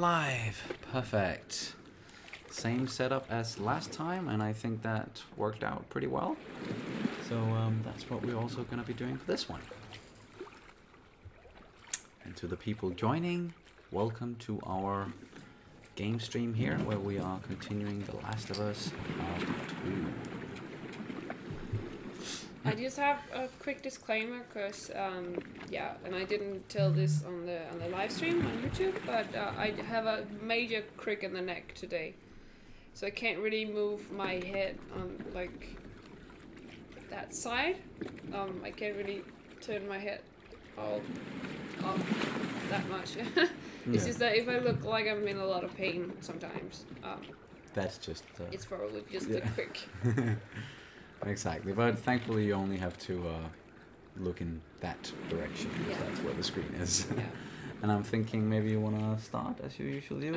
live. Perfect. Same setup as last time, and I think that worked out pretty well. So that's what we're also going to be doing for this one. And to the people joining, welcome to our game stream here, where we are continuing The Last of Us Part II. I just have a quick disclaimer, because yeah, and I didn't tell this on the live stream on YouTube, but I have a major crick in the neck today, so I can't really move my head on like that side. I can't really turn my head all that much. It's just that if I look like I'm in a lot of pain sometimes. That's just. It's probably just a crick. Exactly, but thankfully you only have to look in that direction, because that's where the screen is. Yeah. And I'm thinking maybe you want to start as you usually do.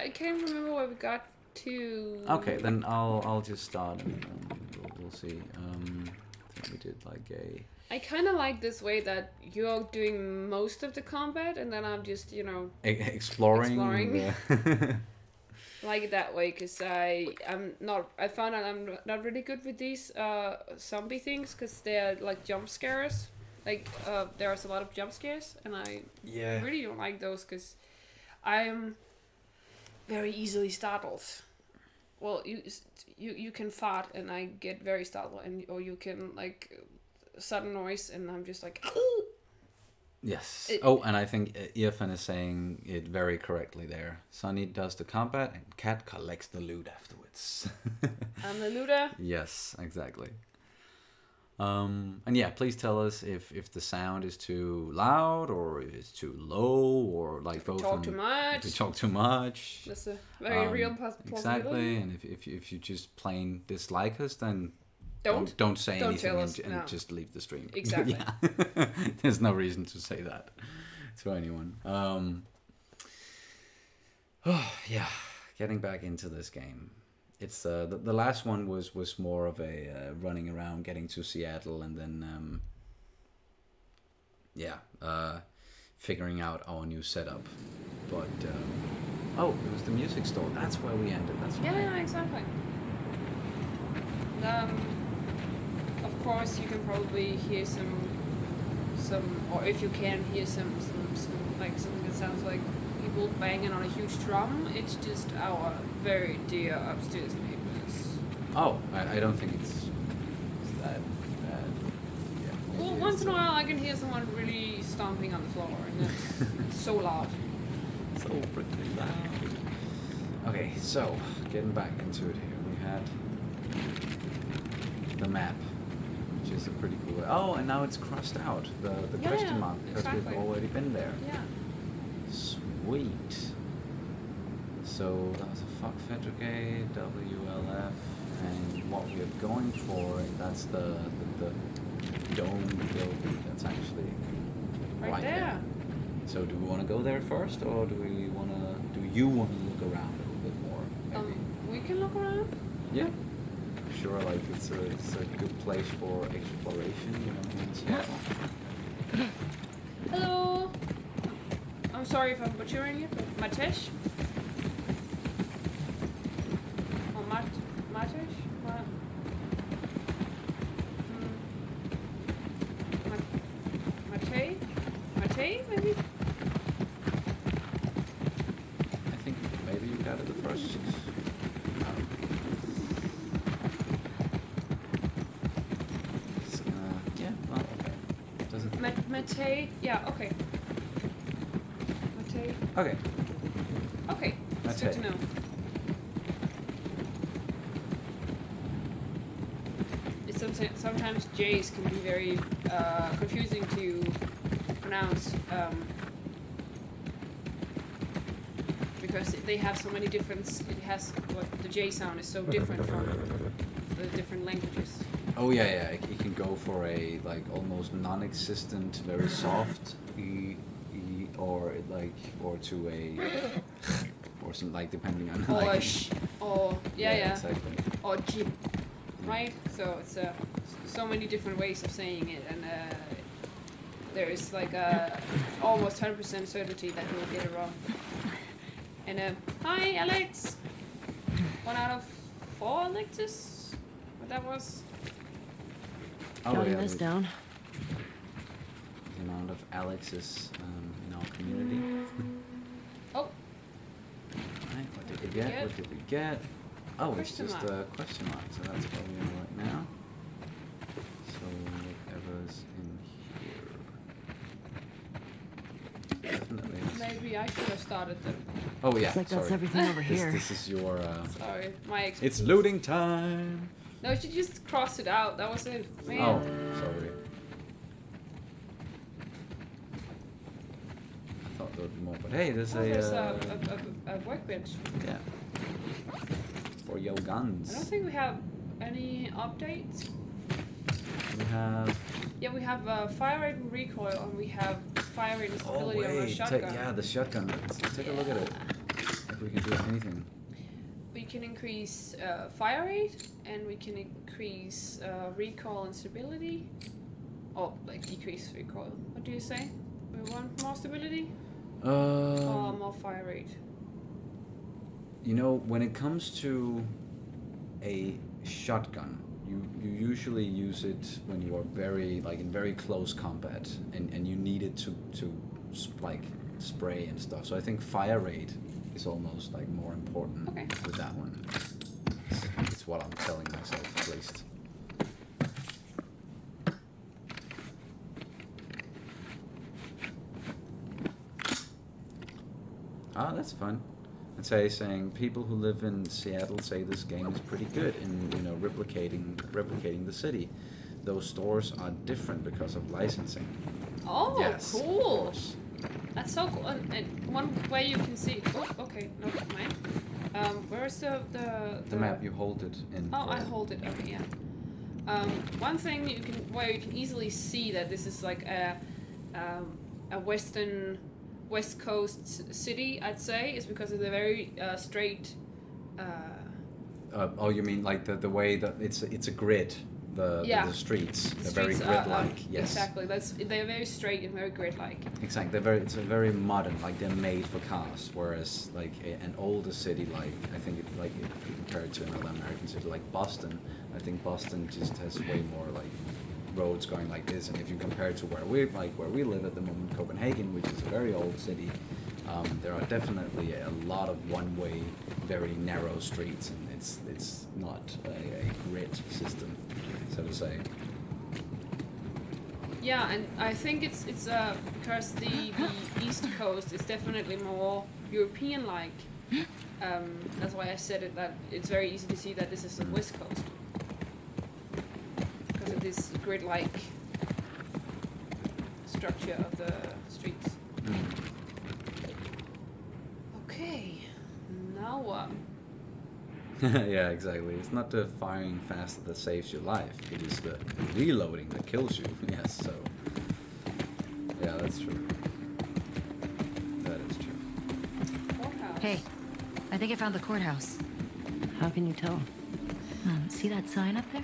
I can't remember where we got to. Okay, then I'll just start and we'll see. I think we did like a... I kind of like this way that you're doing most of the combat and then I'm just, you know... Exploring. Yeah. Like it that way, because I found out I'm not really good with these zombie things, because they're like jump scares. Like there's a lot of jump scares, and I really don't like those, because I'm very easily startled. Well, you can fart and I get very startled, or you can like sudden noise and I'm just like. Yes. And I think Irfan is saying it very correctly there. Sonny does the combat and Kat collects the loot afterwards. I'm the looter? Yes, exactly. And yeah, please tell us if the sound is too loud or if it's too low, or like if both. If you talk too much. That's a very real possibility. Exactly. And if you just plain dislike us, then. Don't say anything and just leave the stream. Exactly. There's no reason to say that to anyone. Getting back into this game. It's the last one was more of a running around, getting to Seattle, and then figuring out our new setup. But it was the music store. That's where we ended. That's right. Yeah, exactly. Of course, you can probably hear some, like something that sounds like people banging on a huge drum. It's just our very dear upstairs neighbors. Oh, I don't think it's that bad. Yeah, well, once in a while I can hear someone really stomping on the floor, and it's so loud. So freaking loud. Okay, so getting back into it here, we had the map. Which is a pretty cool... Oh, and now it's crossed out, the question mark, because we've already been there. Yeah. Sweet. So, that was a Fock Fettergate, WLF, and what we're going for, that's the dome building that's actually right there. So, do we want to go there first, or do you want to look around a little bit more, maybe? We can look around? Yeah. Sure, like it's a good place for exploration, you know what I mean? So. Hello! I'm sorry if I'm butchering it, but Matesh? Or Matesh? What? Mate? Maybe? I think maybe you got it the first. Mate, yeah, okay. Mate. Okay. Okay, that's good to know. It's sometimes J's can be very confusing to pronounce because they have so many different. It has the J sound is so different from the different languages. Oh yeah, it can go for a like almost non-existent, very soft e, or to a or some like depending on or like, or yeah exactly. Or jeep, right? So it's so many different ways of saying it, and there is like a almost 100% certainty that you'll get it wrong. And hi, Alex. 1 out of 4 Alexis. What that was? Counting this down. The amount of Alexis in our community. Oh. All right. What did we get? What did we get? Oh, it's just a question mark. So that's what we know right now. So whatever's in here. Definitely. Maybe I should have started them. Oh yeah. It's like that's everything over here. This is your. Sorry, my expertise. It's looting time. No, you should just cross it out. That was it. Man. Oh, sorry. I thought there would be more, but hey, there's a workbench. Yeah. For your guns. I don't think we have any updates. We have. Yeah, we have fire rate and recoil, and we have fire rate stability on our shotgun. The shotgun. Let's take a look at it. If we can do anything. We can increase fire rate, and we can increase recoil and stability. Oh, like decrease recoil. What do you say? We want more stability? Or more fire rate? You know, when it comes to a shotgun, you usually use it when you are in very close combat, and you need it to spray and stuff. So I think fire rate is almost like more important with that one. It's what I'm telling myself at least. Ah, that's fun. I'd say people who live in Seattle say this game is pretty good in replicating the city. Those stores are different because of licensing. Oh, yes, cool. That's so cool. And one way you can see. Oh, okay. No, mine. Where is the map? You hold it in. Oh, I hold it. Okay, yeah. One thing you can you can easily see that this is like a West Coast city, I'd say, is because of the very straight. Oh, you mean like the way that it's a grid. The streets. They're very grid-like. Yes. Exactly. They're very straight and very grid-like. Exactly. It's a very modern. Like they're made for cars, whereas like an older city, like I think compared to another American city like Boston, I think Boston just has way more like roads going like this. And if you compare it to where we live at the moment, Copenhagen, which is a very old city, there are definitely a lot of one-way, very narrow streets, and it's not a grid system. So to say. Yeah, and I think it's because the East Coast is definitely more European-like. That's why I said it, that it's very easy to see that this is the West Coast because of this grid-like structure of the streets. Okay, now what? Yeah, exactly. It's not the firing fast that saves your life. It is the reloading that kills you. Yes, so... Yeah, that's true. That is true. Courthouse. Hey, I think I found the courthouse. How can you tell? See that sign up there?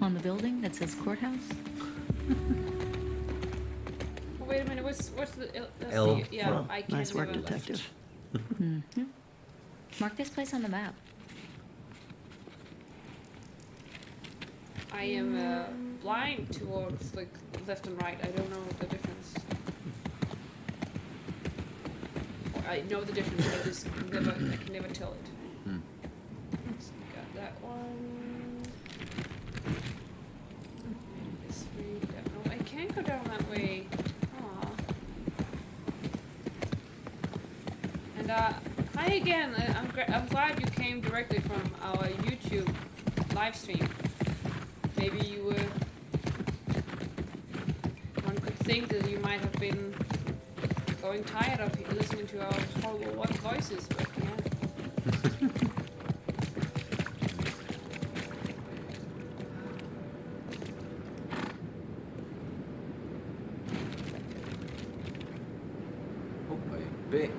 On the building that says courthouse? Oh, wait a minute, what's the... yeah, I can't. Nice work, detective. Mm-hmm. Mark this place on the map. I am blind towards like left and right. I don't know the difference. I know the difference, but I can never tell it. Mm. So we got that one. And this way, that one. I can't go down that way. Aww. And hi again. I'm glad you came directly from our YouTube live stream. Maybe you were. One could think that you might have been going tired of listening to our horrible voices, but yeah. Oh, a big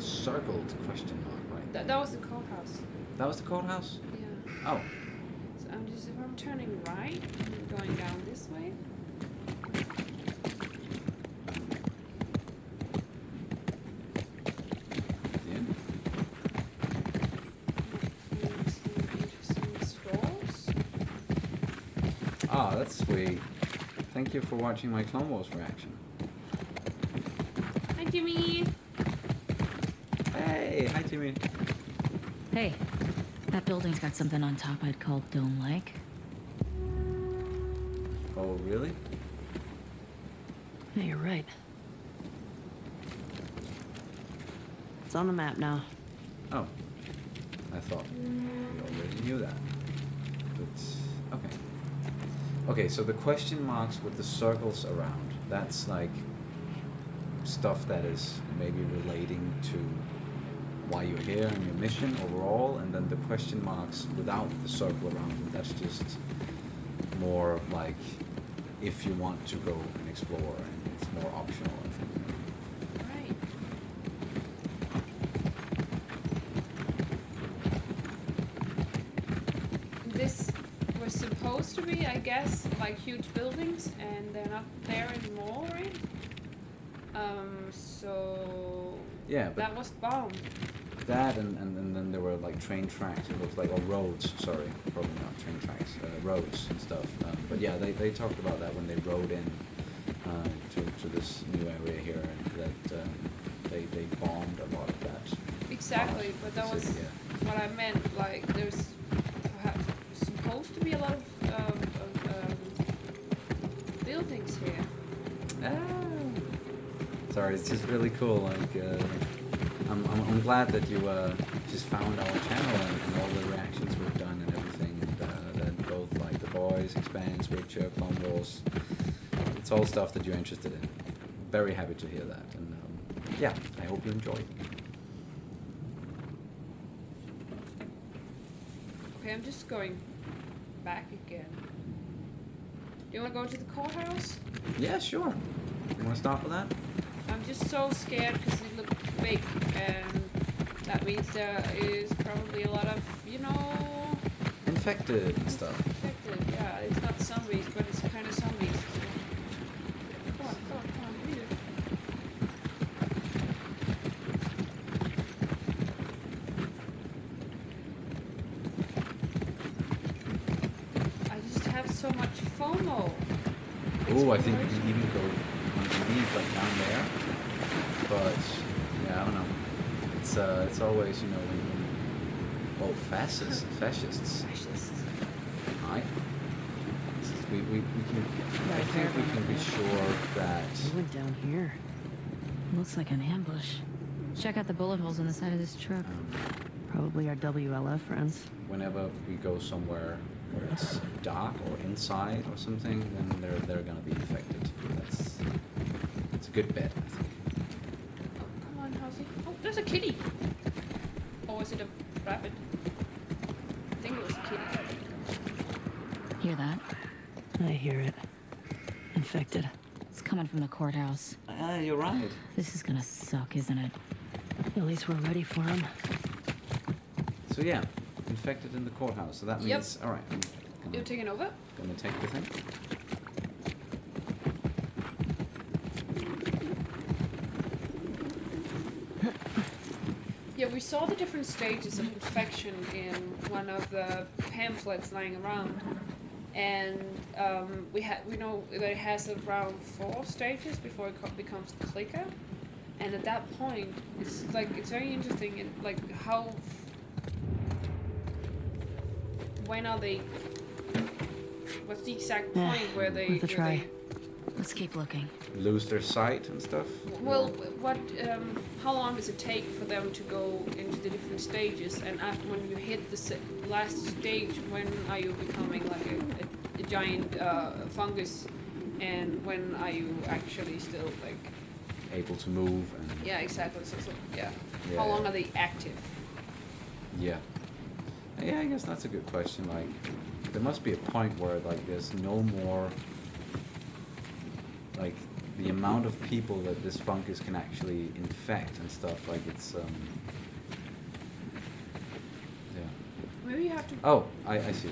circled question mark, right? That was the courthouse. That was the courthouse? Yeah. Oh. I'm turning right and going down this way. The end Ah, that's sweet. Thank you for watching my Clone Wars reaction. Hi, Jimmy. Hey, hi, Jimmy. Hey, that building's got something on top I'd call dome-like. Oh, really? Yeah, you're right. It's on the map now. Oh. I thought we already knew that. But, okay. Okay, so the question marks with the circles around, that's like stuff that is maybe relating to why you're here and your mission overall, and then the question marks without the circle around them, that's just more like if you want to go and explore, and it's more optional. To be, I guess, like huge buildings, and they're not there anymore, right? So yeah, but that was bombed. That and then there were like train tracks. It looked like, or roads. Sorry, probably not train tracks, roads and stuff. But yeah, they talked about that when they rode in to this new area here, and that they bombed a lot of that. Exactly, but that was what I meant. Like there's perhaps supposed to be a lot of. Buildings here. Oh. Sorry, it's just really cool. Like, I'm glad that you just found our channel and all the reactions we've done and everything. And that both like the boys, Expanse, Witcher, Clone Wars. It's all stuff that you're interested in. Very happy to hear that. And yeah, I hope you enjoy. Okay, I'm just going back again. Do you want to go to the courthouse? Yeah, sure. You want to start with that? I'm just so scared because it looked fake, and that means there is probably a lot of, you know... Infected and stuff. Infected, yeah. It's not zombies, but it's kind of zombies. Come on, come on, come on. Read it. I just have so much FOMO. Oh, I think you can even go on the lead like down there. But yeah, I don't know. It's always, you know, when oh, fascists. Fascists. Right. We can. Yeah, I think we can be sure that. We went down here. Looks like an ambush. Check out the bullet holes on the side of this truck. Probably our WLF friends. Whenever we go somewhere where it's dark or inside or something, then they're gonna be infected. That's a good bet, I think. Oh, come on, how's it? Oh, there's a kitty! Or was it a rabbit? I think it was a kitty. Hear that? I hear it. Infected. It's coming from the courthouse. You're right. This is gonna suck, isn't it? At least we're ready for him. So yeah. Infected in the courthouse, so that means all right. You're taking over. Gonna take the thing. Yeah, we saw the different stages of infection in one of the pamphlets lying around, and we know that it has around 4 stages before it becomes clicker, and at that point, it's like it's very interesting in like how. When are they? What's the exact point where they? Worth a try. Let's keep looking. Lose their sight and stuff. Well, what? How long does it take for them to go into the different stages? And after, when you hit the last stage, when are you becoming like a giant fungus? And when are you actually still like able to move? And yeah, exactly. So yeah. How long are they active? Yeah. Yeah, I guess that's a good question. Like, there must be a point where like there's no more like the amount of people that this fungus can actually infect and stuff. Like it's yeah. Maybe you have to. Oh, I see.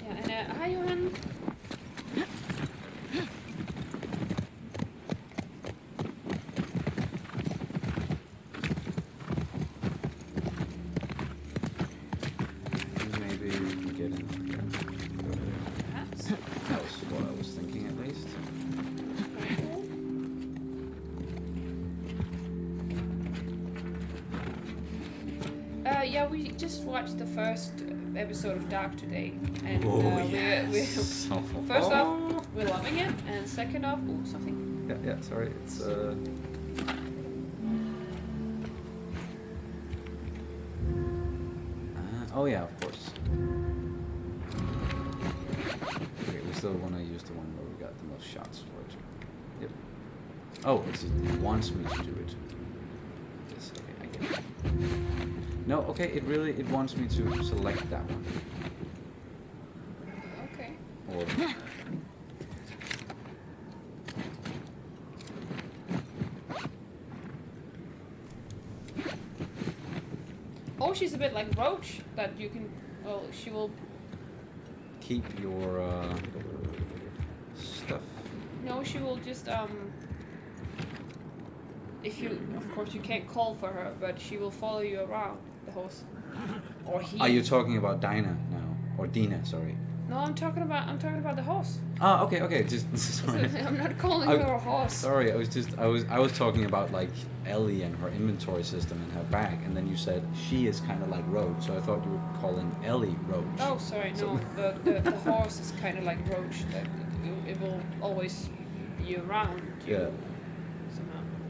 Yeah, and hi, Johan. Yeah, we just watched the first episode of Dark today, and first off, we're loving it, and second off, oh, something. Yeah, yeah. Sorry, it's. Oh yeah, of course. Okay, we still want to use the one where we got the most shots for it. Yep. Oh, it's, it wants me to do it. Yes, okay, I get it. No, okay, it really, it wants me to select that one. Okay. Or... Oh, she's a bit like Roach, that you can, well, she will... Keep your, stuff. No, she will just, If you, of course, you can't call for her, but she will follow you around, the horse, or he. Are you talking about Dina now, or Dina? Sorry. No, I'm talking about the horse. Ah, okay, okay, just. Sorry. I'm not calling her a horse. Sorry, I was talking about like Ellie and her inventory system and her bag, and then you said she is kind of like Roach, so I thought you were calling Ellie Roach. Oh, sorry, so. No, the horse is kind of like Roach. That it will always be around. You. Yeah.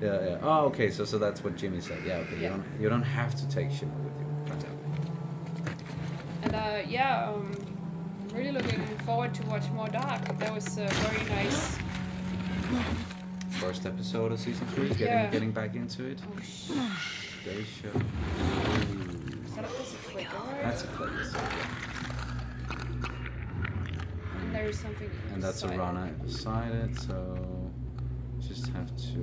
Yeah, yeah. Oh, okay. So that's what Jimmy said. Yeah, okay. Yeah. You don't have to take Shimmer with you. And yeah, really looking forward to watch more Dark. That was very nice. First episode of season 3. Getting back into it. Oh shit. They show. That's a click. And there is something. And that's a runner beside it. So. Just have to.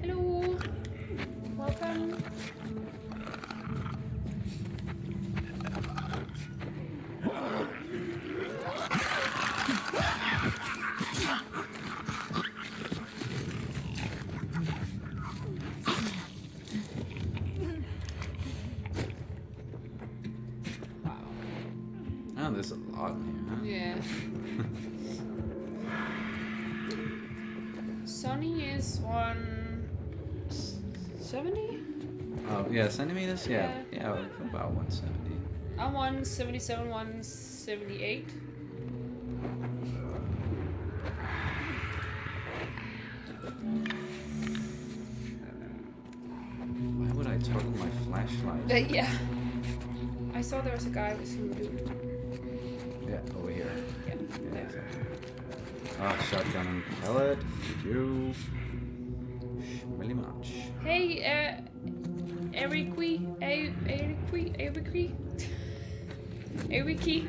Hello, welcome. Yeah, centimeters? Yeah. Yeah, about 170. I'm 177, 178. Why would I toggle my flashlight? Yeah. I saw there was a guy with some dude. Yeah, over here. Yeah, yeah. There. Ah, oh, shotgun and pellet. Thank you. Really much. Hey, Ricky.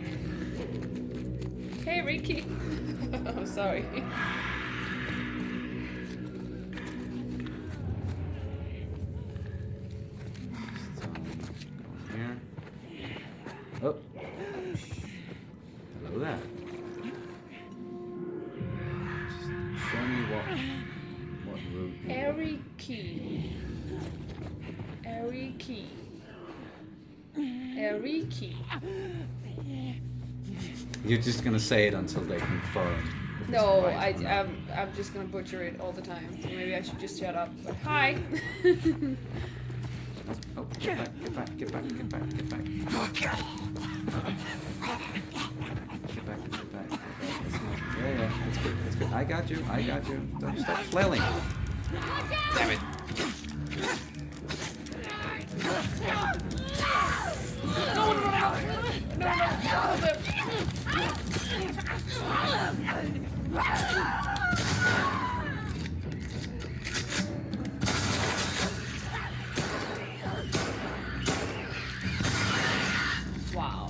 Hey, Ricky. Oh, sorry. Here. Oh. Hello there. Just show me what route. Eriki. You're just gonna say it until they confirm. No, right. I'm just gonna butcher it all the time. So maybe I should just shut up. But hi. Oh, get back. Get back. Yeah, that's good. That's good. I got you. Don't stop flailing. Damn it. Wow.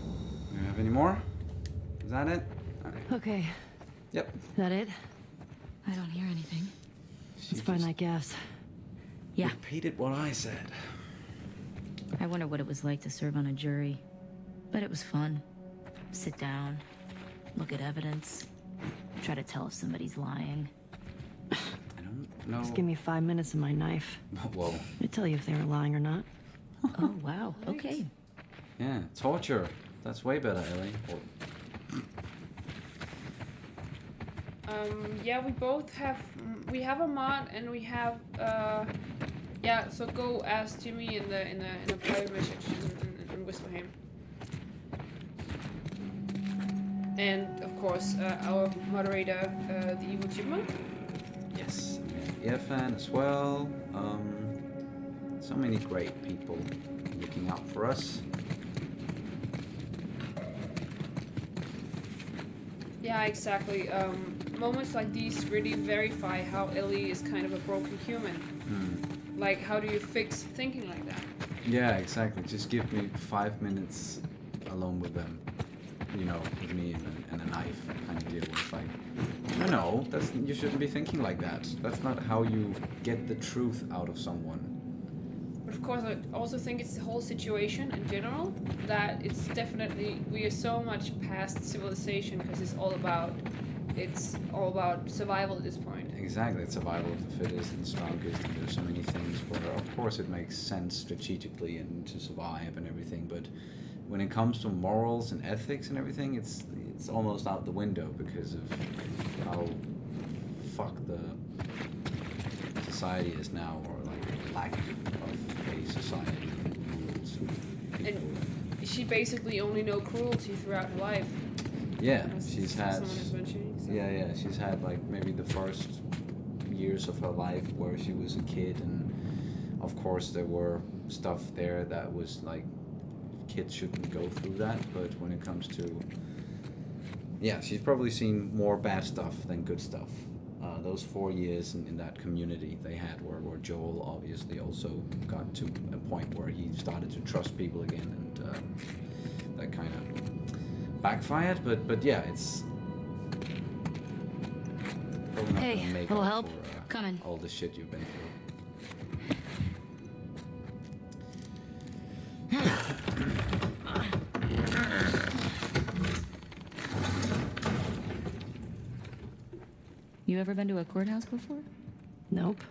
Do you have any more? Is that it? All right. Okay. Yep. Is that it? I don't hear anything. Let's find that gas. Yeah. Repeated what I said. I wonder what it was like to serve on a jury. But it was fun. Sit down, look at evidence, try to tell if somebody's lying. I don't know. Just give me 5 minutes and my knife. Whoa. I'll tell you if they were lying or not. Oh, wow. Okay. Yeah, torture. That's way better, Ellie. Yeah, we both have... We have a mod and we have... yeah, so go ask Jimmy in the private message and whisper him. And, of course, our moderator, the evil chipmunk. Yes, Irfan as well. So many great people looking out for us. Yeah, exactly. Moments like these really verify how Ellie is kind of a broken human. Mm. Like, how do you fix thinking like that? Yeah, exactly. Just give me 5 minutes alone with them. You know, with me and a knife kind of deal. It's like, no, that's, you shouldn't be thinking like that. That's not how you get the truth out of someone. But of course, I also think it's the whole situation in general, that it's definitely, we are so much past civilization because it's all about survival at this point. Exactly, it's survival of the fittest and strongest, and there's so many things where, of course, it makes sense strategically and to survive and everything, but when it comes to morals and ethics and everything, it's almost out the window because of how fucked the society is now, or like lack of a society and rules. And she basically only know cruelty throughout her life. Yeah, she's had. Yeah, she's had like maybe the first years of her life where she was a kid, and of course there were stuff there that was like. Kids shouldn't go through that, but when it comes to, yeah, she's probably seen more bad stuff than good stuff. Those 4 years in that community they had where Joel obviously also got to a point where he started to trust people again, and that kind of backfired, but yeah, it's probably not gonna make up help for coming. All the shit you've been through. You ever been to a courthouse before? Nope.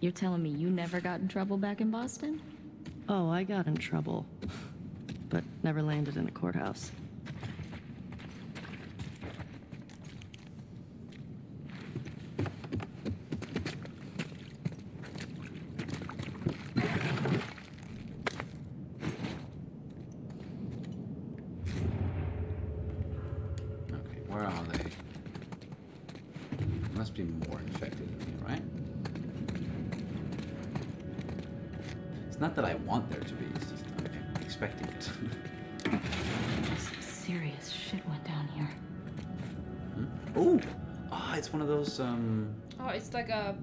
You're telling me you never got in trouble back in Boston? Oh, I got in trouble, but never landed in a courthouse. Oh, it's like a...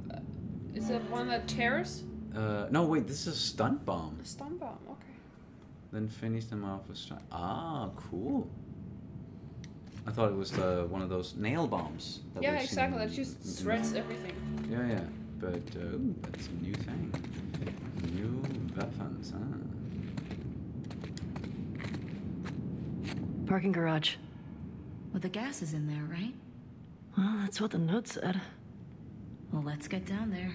Is it one that tears? No, wait, this is a stun bomb. A stun bomb, okay. Then finish them off with stun... Ah, cool. I thought it was one of those nail bombs. That yeah, exactly, that just shreds everything. Yeah, yeah, but ooh, that's a new thing. New weapons, huh? Parking garage. Well, the gas is in there, right? Well, that's what the note said. Well, let's get down there.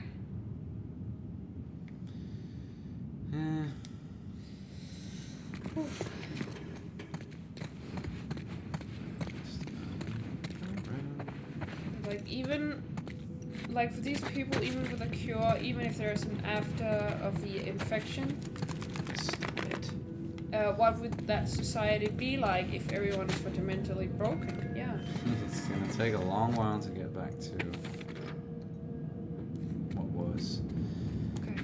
Like, even... Like, for these people, even with a cure, even if there's an after of the infection... what would that society be like if everyone is fundamentally broken? Yeah. It's gonna take a long while to get back to what was. Okay.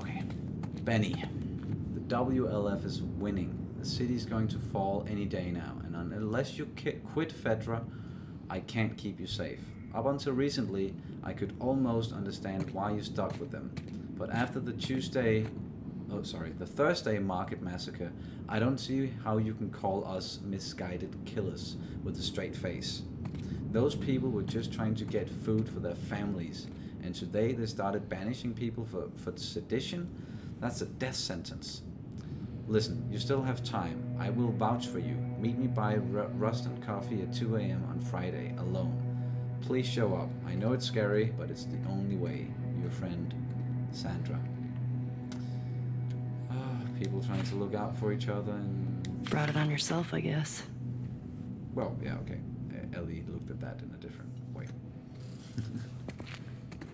Okay. Benny. The WLF is winning. The city's going to fall any day now, and unless you quit FEDRA, I can't keep you safe. Up until recently, I could almost understand why you stuck with them, but after the Thursday market massacre, I don't see how you can call us misguided killers with a straight face. Those people were just trying to get food for their families, and today they started banishing people for sedition? That's a death sentence. Listen, you still have time. I will vouch for you. Meet me by Rust and Coffee at 2 a.m. on Friday, alone. Please show up. I know it's scary, but it's the only way. Your friend, Sandra. people trying to look out for each other and... Brought it on yourself, I guess. Well, yeah, okay. Ellie looked at that in a different way.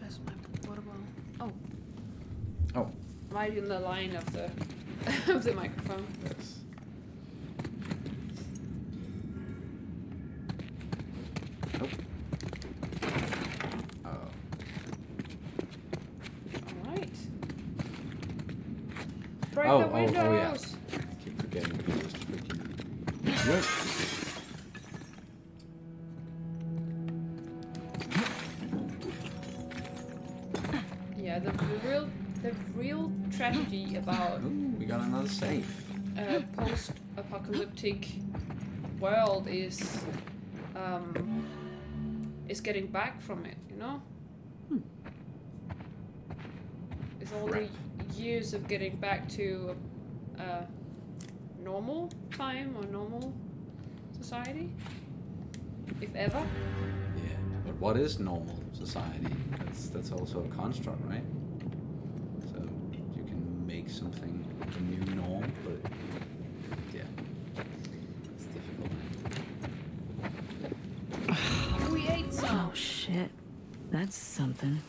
That's my portable. Oh. Oh. Right in the line of the microphone. Yes. Nope. Oh. All right. Break the windows. Oh, yeah. I keep forgetting the windows to break it. Yep. Tragedy about we got another safe. Post-apocalyptic world is getting back from it, you know. It's all the years of getting back to normal time or normal society, if ever. Yeah, but what is normal society? That's also a construct, right? Something a new norm, but yeah, it's difficult. We ate some. Oh shit, that's something.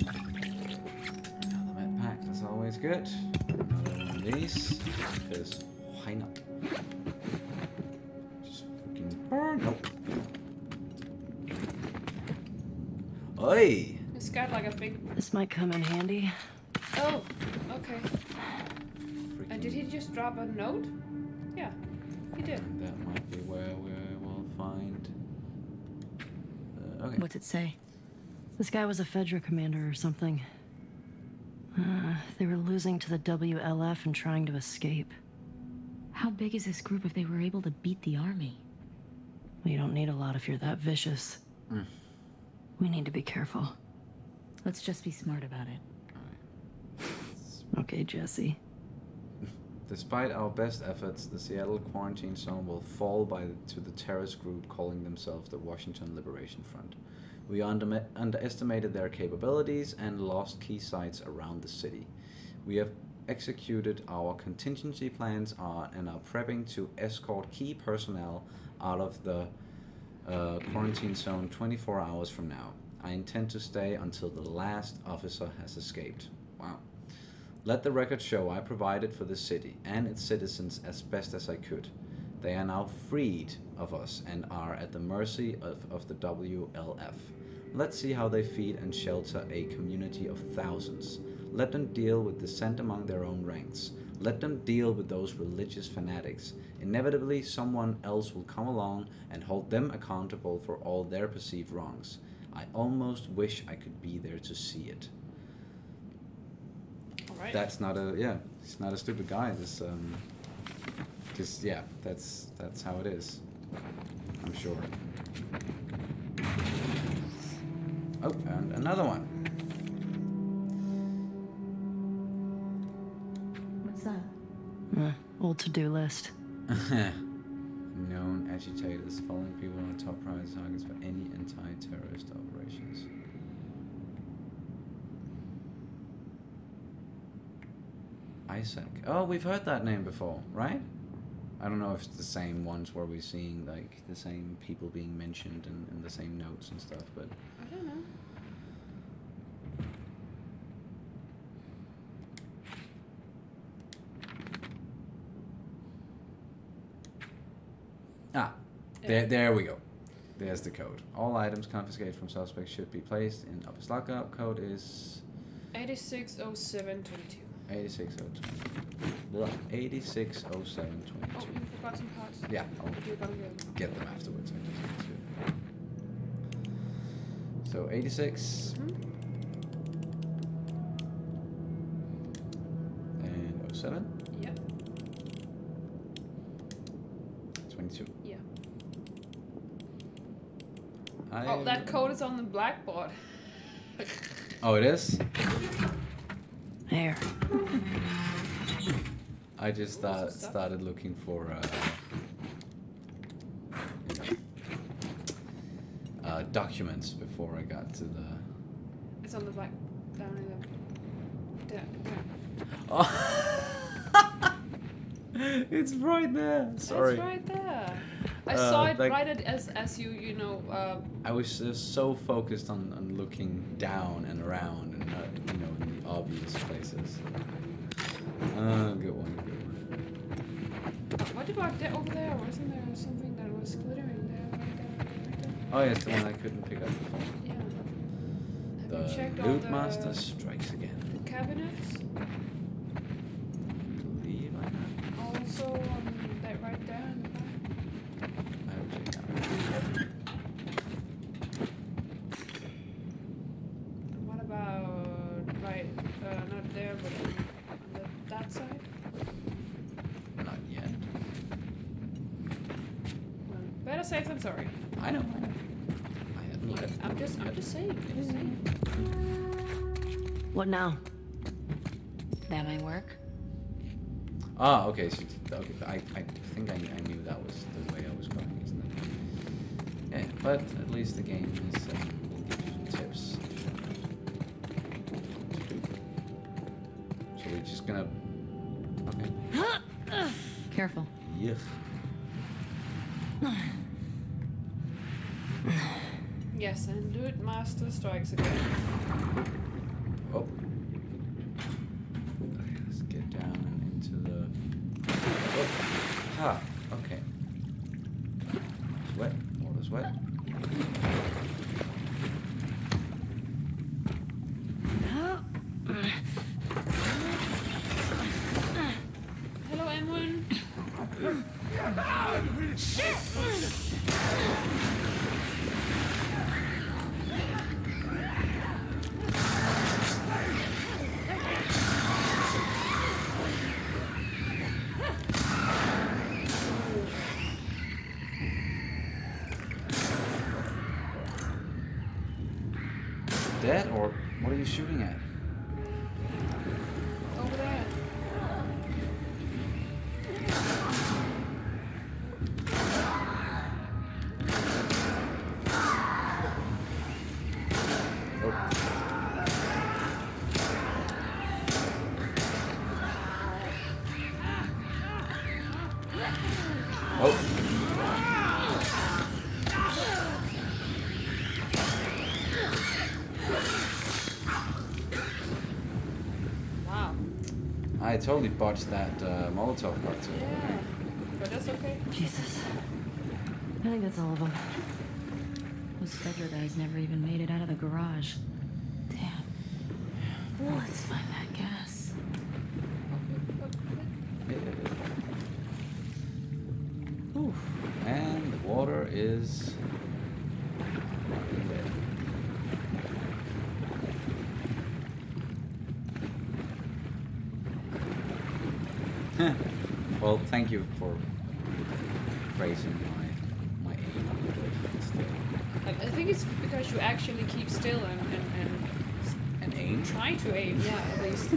Another med pack. That's always good. Another one of these, because why not? Just fucking burn. Nope. Oi. It's got like a big. This might come in handy. Oh. Okay. And did he just drop a note? Yeah, he did. And that might be where we will find... okay. What's it say? This guy was a FEDRA commander or something. They were losing to the WLF and trying to escape. How big is this group if they were able to beat the army? Well, you don't need a lot if you're that vicious. We need to be careful. Let's just be smart about it. Okay, Jesse. Despite our best efforts, the Seattle quarantine zone will fall to the terrorist group calling themselves the Washington Liberation Front. We underestimated their capabilities and lost key sites around the city. We have executed our contingency plans and are prepping to escort key personnel out of the quarantine zone 24 hours from now. I intend to stay until the last officer has escaped. Wow. Let the record show I provided for the city and its citizens as best as I could. They are now freed of us and are at the mercy of the WLF. Let's see how they feed and shelter a community of thousands. Let them deal with dissent among their own ranks. Let them deal with those religious fanatics. Inevitably, someone else will come along and hold them accountable for all their perceived wrongs. I almost wish I could be there to see it. Right. That's not a He's not a stupid guy. This just That's how it is. I'm sure. Oh, and another one. What's that? Old to-do list. Known agitators. Following people are top prize targets for any anti-terrorist operations. Isaac. Oh, we've heard that name before, right? I don't know if it's the same ones where we're seeing like the same people being mentioned and the same notes and stuff, but I don't know. Ah, there we go. There's the code. All items confiscated from suspects should be placed in office lockup. Code is 860722. 860722. Oh, you forgot some parts. Yeah, I'll get them afterwards. So 86 and 07. Yeah. 22. Yeah. Oh, that code is on the blackboard. Oh, it is? There. I just started looking for documents before I got to the. It's on the black down in Oh. It's right there. Sorry. It's right there. I saw it like, right at, as you know. I was so focused on looking down and around and not, you know, in the obvious places. Good one. What about that over there? Wasn't there something that was glittering there? Right there? Oh yeah, it's the one I couldn't pick up before. Yeah. Have you checked Master strikes again. The cabinets. So, that right there in the back. I will check that right. What about right, not there, but on the, that side? Not yet. Well, better safe than sorry. I know. I have not. I'm just saying. What now? That might work. Ah, okay. So, okay. I think I knew that was the way I was going, isn't it? Yeah, but at least the game is will give you some tips. So we're just gonna. Okay. Careful. Yuck. Yes, and do it. Master strikes again. Oh. Ah, okay. Sweat, all the sweat. Hello, everyone. What are you shooting at? Over there. I totally botched that Molotov cocktail. Yeah, but that's okay. Jesus. I think that's all of them. Those FEDRA guys never even made it out of the garage. Damn. Yeah. Let's find that gas. Yeah. Oof. And the water is... Well, thank you for praising my aim. I think it's because you actually keep still and aim. Try to aim, yeah, at least. No.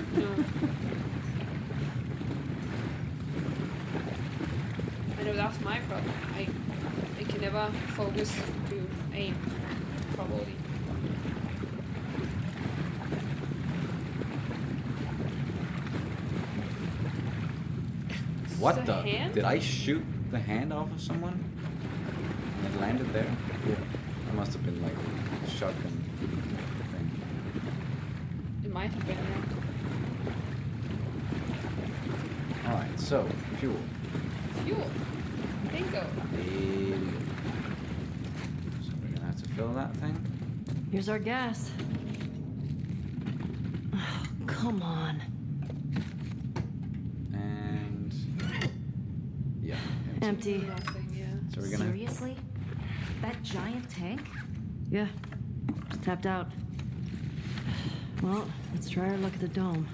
I know that's my problem. I can never focus to aim properly. What the? Did I shoot the hand off of someone? And it landed there? Yeah. That must have been like a shotgun thing. It might have been. Alright, so, fuel. Fuel? Bingo. So we're gonna have to fill that thing. Here's our gas. Oh, come on. Empty. So we're gonna... Seriously? That giant tank? Yeah. It's tapped out. Well, let's try our luck at the dome.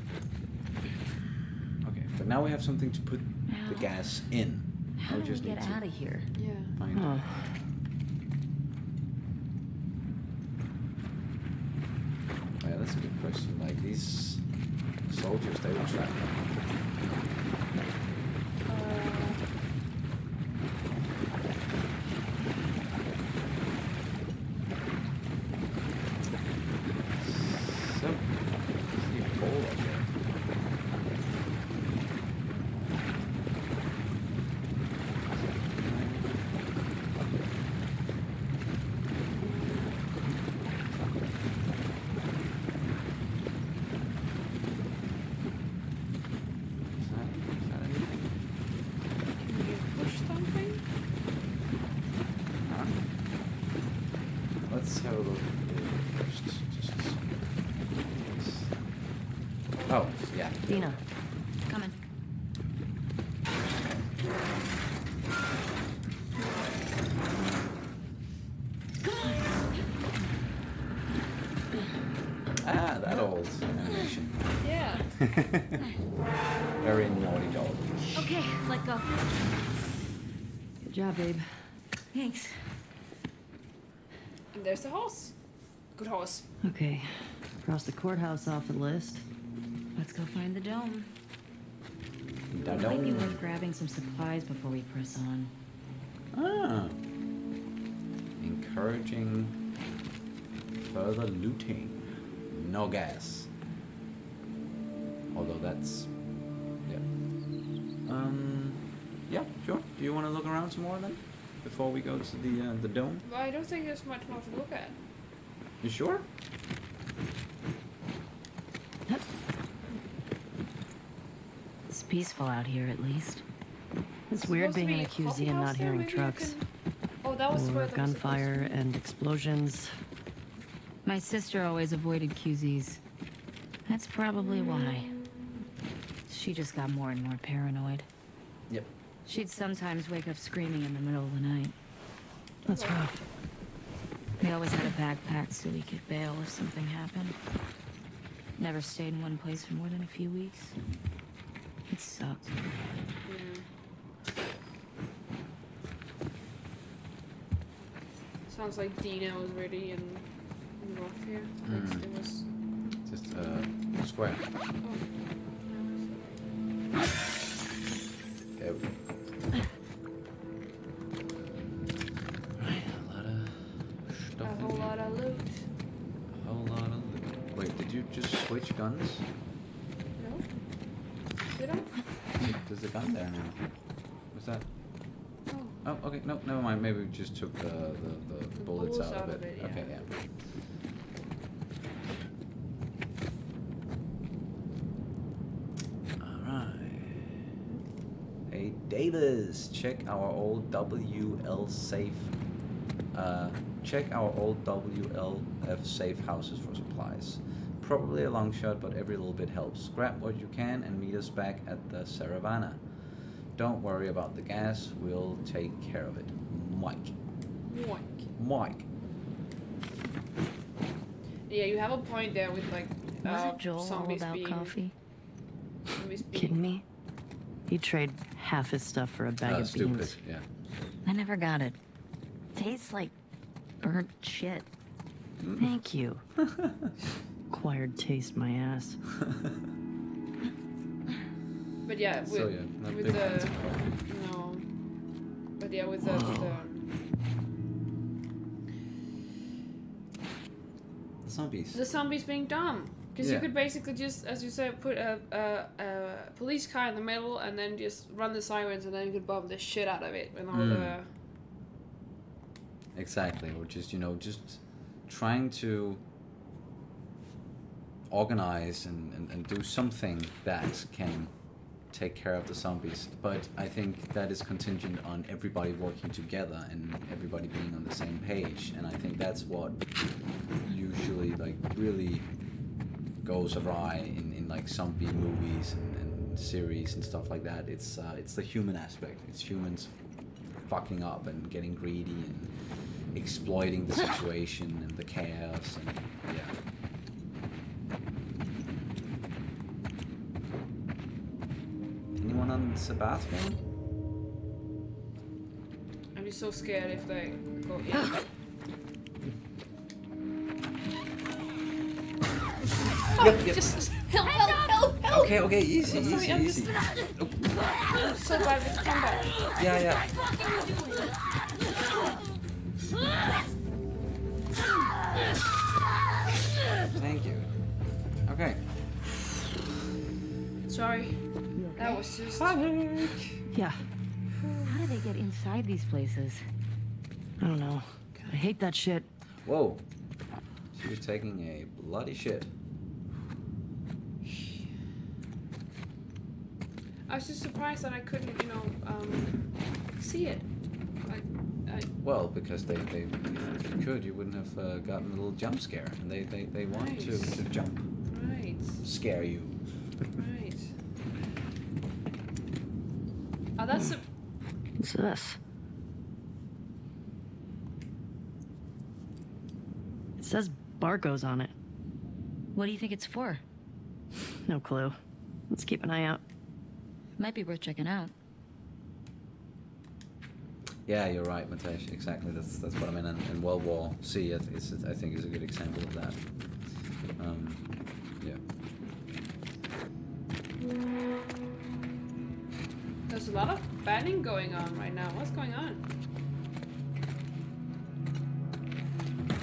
Okay, but now we have something to put the gas in. How do we just get out of here? Yeah. Fine. Oh. Yeah, that's a good question. Like, these soldiers, they were trapped. Oh, yeah. Dina. Coming. Come on. Ah, that old animation. Yeah. Very naughty dog. Okay, let go. Good job, babe. Thanks. And there's the horse. Good horse. Okay. Cross the courthouse off the list. Let's go find the dome. It might be worth grabbing some supplies before we press on. Ah. Encouraging further looting. No gas. Although that's... yeah. Yeah, sure. Do you want to look around some more then? Before we go to the dome? Well, I don't think there's much more to look at. You sure? It's peaceful out here, at least. It's weird being in a QZ and not hearing trucks. Oh, that was where gunfire and explosions. My sister always avoided QZs. That's probably why. She just got more and more paranoid. Yep. She'd sometimes wake up screaming in the middle of the night. That's rough. We always had a backpack so we could bail if something happened. Never stayed in one place for more than a few weeks. It sucked. Yeah. Sounds like Dina was already in North here. Mm. It was just square. Oh. There we go. Just switch guns? No. Did I? There's a gun there now. What's that? Oh, oh okay. No, never mind. Maybe we just took the bullets out of it. Yeah. Okay, yeah. Alright. Hey, Davis! Check our old WL safe. Check our old WLF safe houses for supplies. Probably a long shot, but every little bit helps. Grab what you can and meet us back at the Serevena. Don't worry about the gas, we'll take care of it. Mike. Yeah, you have a point there with like zombies being... coffee? Kidding me? He traded half his stuff for a bag of beans. Yeah. I never got it. Tastes like burnt shit. Mm. Thank you. Acquired taste, my ass. But yeah, with, so, yeah, with the no, but yeah, with the zombies. The zombies being dumb, because you could basically just, as you said, put a police car in the middle and then just run the sirens and then you could bomb the shit out of it and all the. Exactly, or just just trying to organize and do something that can take care of the zombies, but I think that is contingent on everybody working together and everybody being on the same page, and I think that's what usually like really goes awry in like zombie movies and series and stuff like that. It's the human aspect. It's humans fucking up and getting greedy and exploiting the situation and the chaos and yeah. It's a bathroom. I'd be so scared if they go in. Yep. Just help. Okay, easy. I'm so glad we come back. Yeah. Thank you. Okay. Sorry. That was just... panic. Yeah. How do they get inside these places? I don't know. I hate that shit. Whoa. She was taking a bloody shit. I was just surprised that I couldn't, see it. Well, because they if you could, you wouldn't have gotten a little jump scare. And they want to jump. Right. Scare you. Right. Oh, that's a... What's this? It says barcodes on it. What do you think it's for? No clue. Let's keep an eye out. Might be worth checking out. Yeah, you're right, Matesh. Exactly. That's what I mean. And World War C, I think, is a good example of that. Yeah. There's a lot of banning going on right now. What's going on?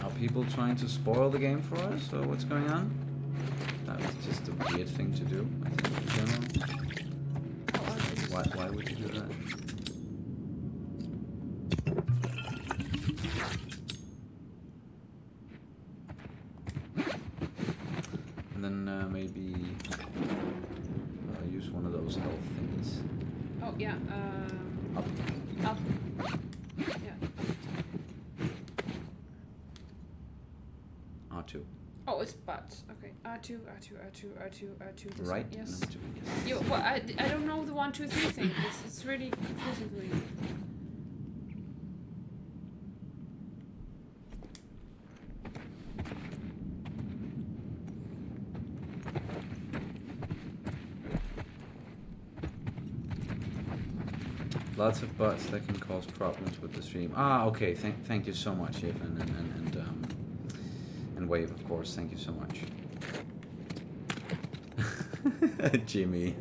Are people trying to spoil the game for us, or what's going on? That was just a weird thing to do, I think, in general. Why would you do that? And then maybe use one of those health thingies. Oh, yeah. Up. Up. Yeah. Up. R2. Oh, it's butts. Okay. R2, R2, R2, R2, R2. This right? One. Yes. Two, yes. Yeah, well, I don't know the 1, 2, 3 thing. It's really confusing for you. Lots of bots that can cause problems with the stream. Ah, okay. Thank you so much, Irfan, and Wave, of course. Thank you so much, Jimmy.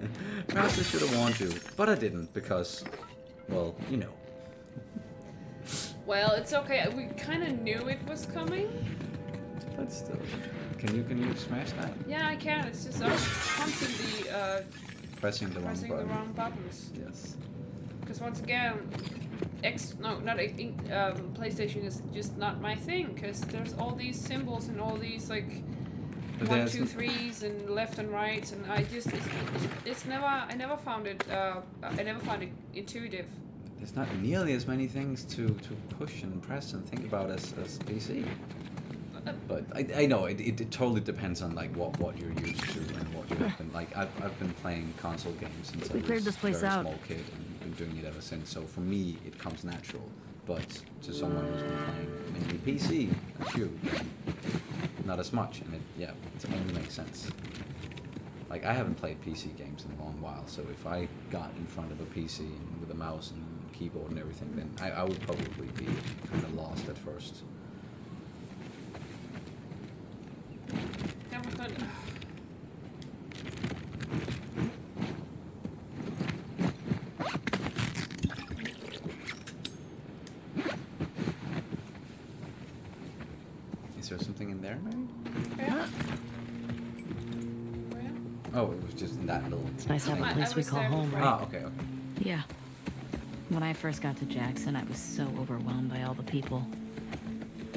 Perhaps I should have warned you, but I didn't because, well, you know. Well, it's okay. We kind of knew it was coming. But still, can you smash that? Yeah, I can. It's just I'm constantly pressing the wrong buttons. Yes. Because once again, PlayStation is just not my thing. Because there's all these symbols and all these like 1, 2, 3s and left and rights, and I just it's never I never found it intuitive. There's not nearly as many things to push and press and think about as PC. But I know it totally depends on like what you're used to and what you've been like. I've been playing console games since I was a very small kid and been doing it ever since. So for me it comes natural. But to someone who's been playing mainly PC, as you, not as much. And it only makes sense. Like I haven't played PC games in a long while. So if I got in front of a PC and with a mouse and keyboard and everything, then I would probably be kind of lost at first. Is there something in there, maybe? Yeah. Where? Oh, it was just in that little... It's nice to have a place we call home, right? Ah, okay, okay. Yeah. When I first got to Jackson, I was so overwhelmed by all the people.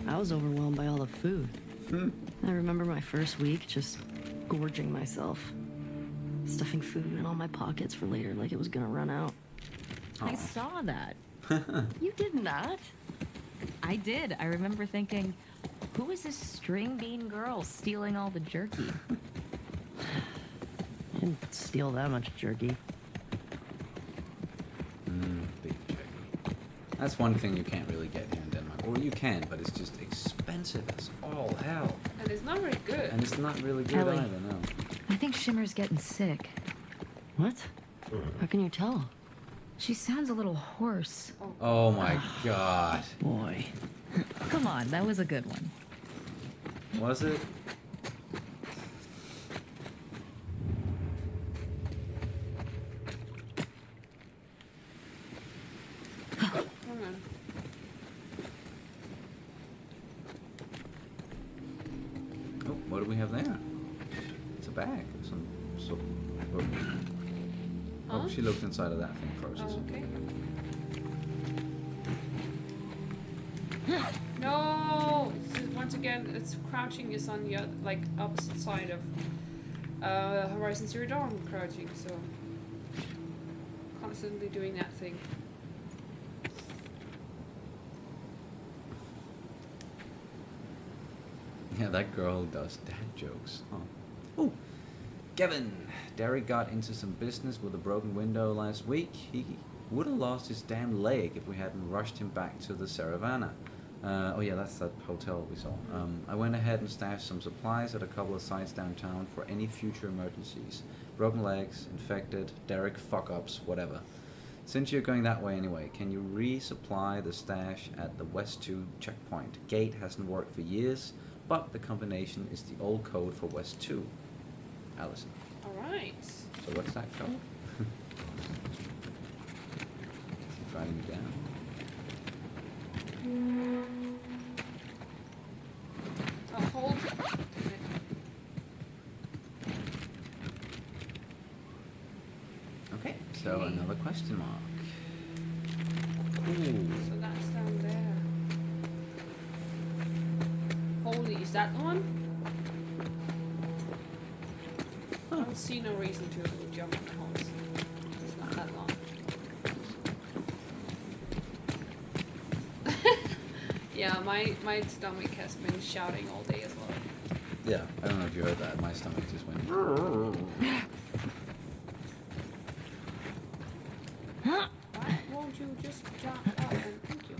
I was overwhelmed by all the food. I remember my first week just gorging myself, stuffing food in all my pockets for later, like it was gonna run out. Aww. I saw that. You did not. I did. I remember thinking, who is this string bean girl stealing all the jerky? I didn't steal that much jerky. Big jerky. That's one thing you can't really get here in Denmark. Or you can, but it's just expensive as all hell. And it's not really good. And it's not really good Ellie, either, no. I think Shimmer's getting sick. What? How can you tell? She sounds a little hoarse. Oh my god. Boy. Come on, that was a good one. Was it? She looked inside of that thing first. Oh, okay. No! Once again, it's crouching is on the like opposite side of Horizon Zero Dawn crouching, so constantly doing that thing. Yeah, that girl does dad jokes. Huh? Oh, Gavin, Derek got into some business with a broken window last week. He would have lost his damn leg if we hadn't rushed him back to the Serevena. Oh yeah, that's that hotel we saw. I went ahead and stashed some supplies at a couple of sites downtown for any future emergencies. Broken legs, infected, Derek fuck-ups, whatever. Since you're going that way anyway, can you resupply the stash at the West 2 checkpoint? Gate hasn't worked for years, but the combination is the old code for West 2. Allison. Alright. So what's that code? Is he driving me down? A whole... Okay, so another question mark. Ooh. So that's down there. Holy, is that the one? Huh. I don't see no reason to jump in the holes. It's not that long. Yeah, my stomach has been shouting all day as well. Yeah, I don't know if you heard that. My stomach just went. Why won't you just jump up and thank you?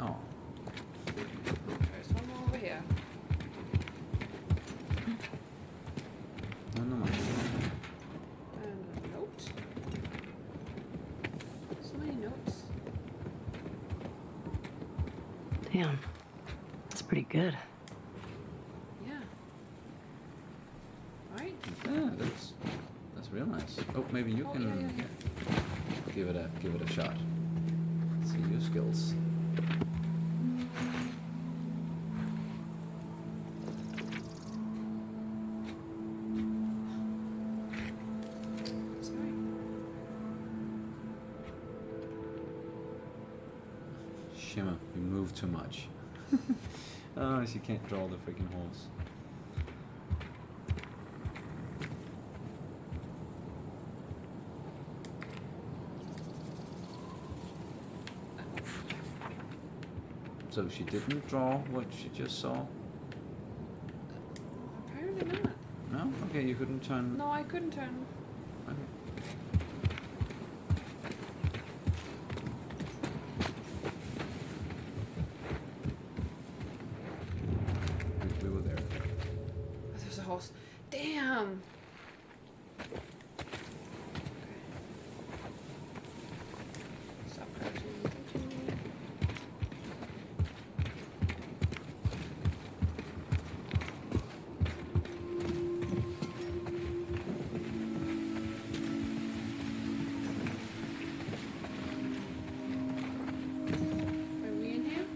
Oh. There's one more over here. Damn, that's pretty good. Yeah. All right. Yeah, that's real nice. Oh, maybe you can yeah. give it a shot. See your skills. Shimmer, you move too much. Oh, she can't draw the freaking holes. So she didn't draw what she just saw? Apparently not. No? Okay, you couldn't turn... No, I couldn't turn. Damn. Stop crashing. Are we in here?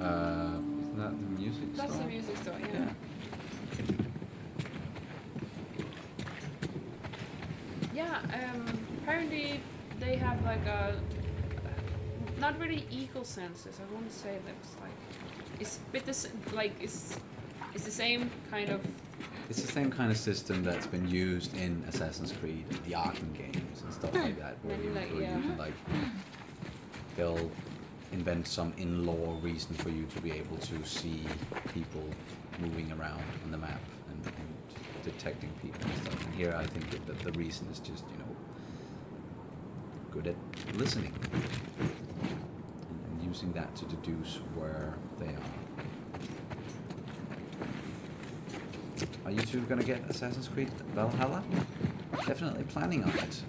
Isn't that the music store? That's the music store, yeah. Apparently they have like a not really equal census. I wouldn't say that it's like it's the same kind of system that's been used in Assassin's Creed and the Arkham games and stuff like that. Where you like they'll invent some in-law reason for you to be able to see people moving around on the map and detecting people and stuff. And here I think that the reason is just, you know, good at listening and using that to deduce where they are. Are you two gonna get Assassin's Creed Valhalla? Definitely planning on it.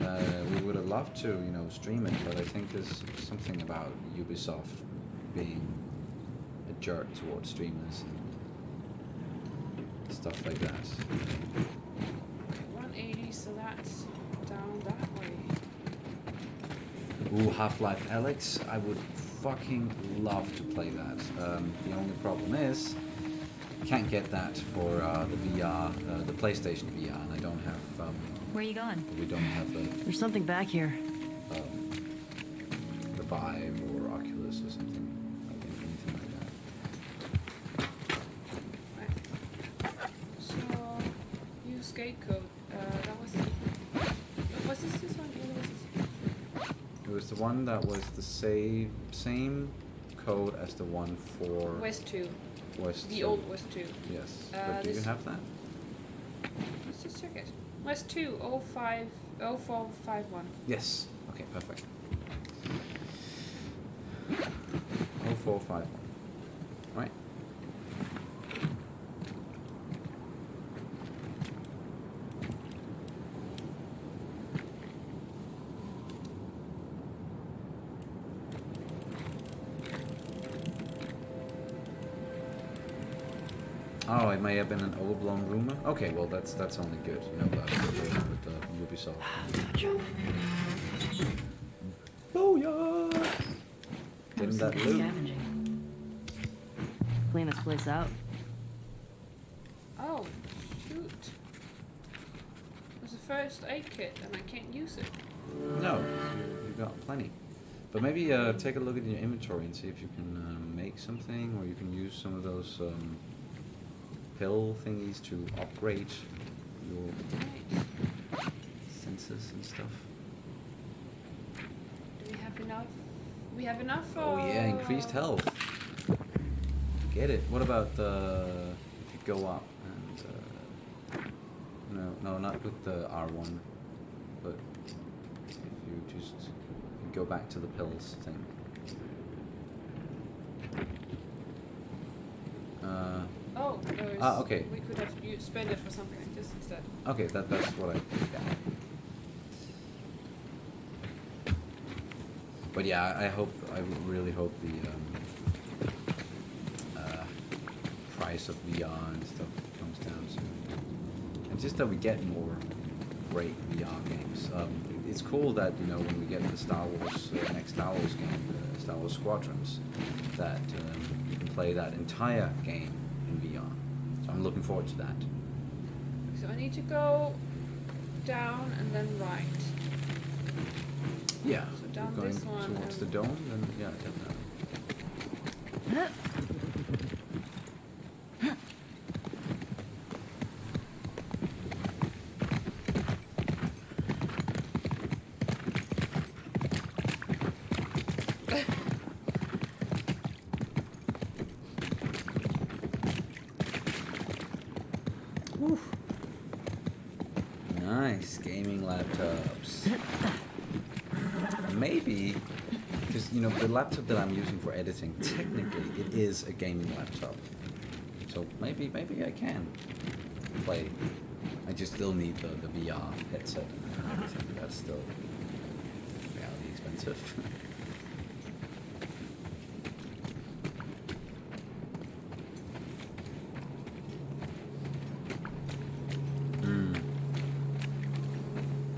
We would have loved to, you know, stream it, but I think there's something about Ubisoft being a jerk towards streamers and stuff like that. 180, so that's down that way. Ooh, Half-Life Alex, I would fucking love to play that. The only problem is, can't get that for the VR, the PlayStation VR, and I don't have... Where are you going? We don't have the... There's something back here. The Vive or Oculus or something. I think anything like that. Right. So, use gate code. That was... Was this one? was the one that was the same code as the one for West 2. West the 2. Old West 2. Yes. But do you have that? What's the circuit? West 2, 05, 0451. Yes. Okay, perfect. 0451. Right. Oh, it may have been an overblown rumor. Okay, well that's only good. You know that's with the Ubisoft. Booyah! Didn't that loot? Clean this place out. Oh, shoot! There's a first aid kit, and I can't use it. No, you've got plenty. But maybe take a look at your inventory and see if you can make something, or you can use some of those. Pill thingies to upgrade your senses and stuff. Do we have enough? We have enough for... Oh yeah, increased health. Get it. What about the... If you go up and... no, not with the R1. But if you just go back to the pills thing. Ah, okay. We could have spent it for something like this instead. Okay, that's what I think. Yeah. But yeah, I really hope the price of VR and stuff comes down soon. And just that we get more great VR games. It's cool that when we get the Star Wars next Star Wars game, Star Wars Squadrons, that you can play that entire game in VR. I'm looking forward to that. So I need to go down and then right. Yeah. So down going this one. Towards the dome, then yeah, down that. The laptop that I'm using for editing, technically, it is a gaming laptop. So maybe I can play. I just still need the VR headset and everything. That's still fairly expensive.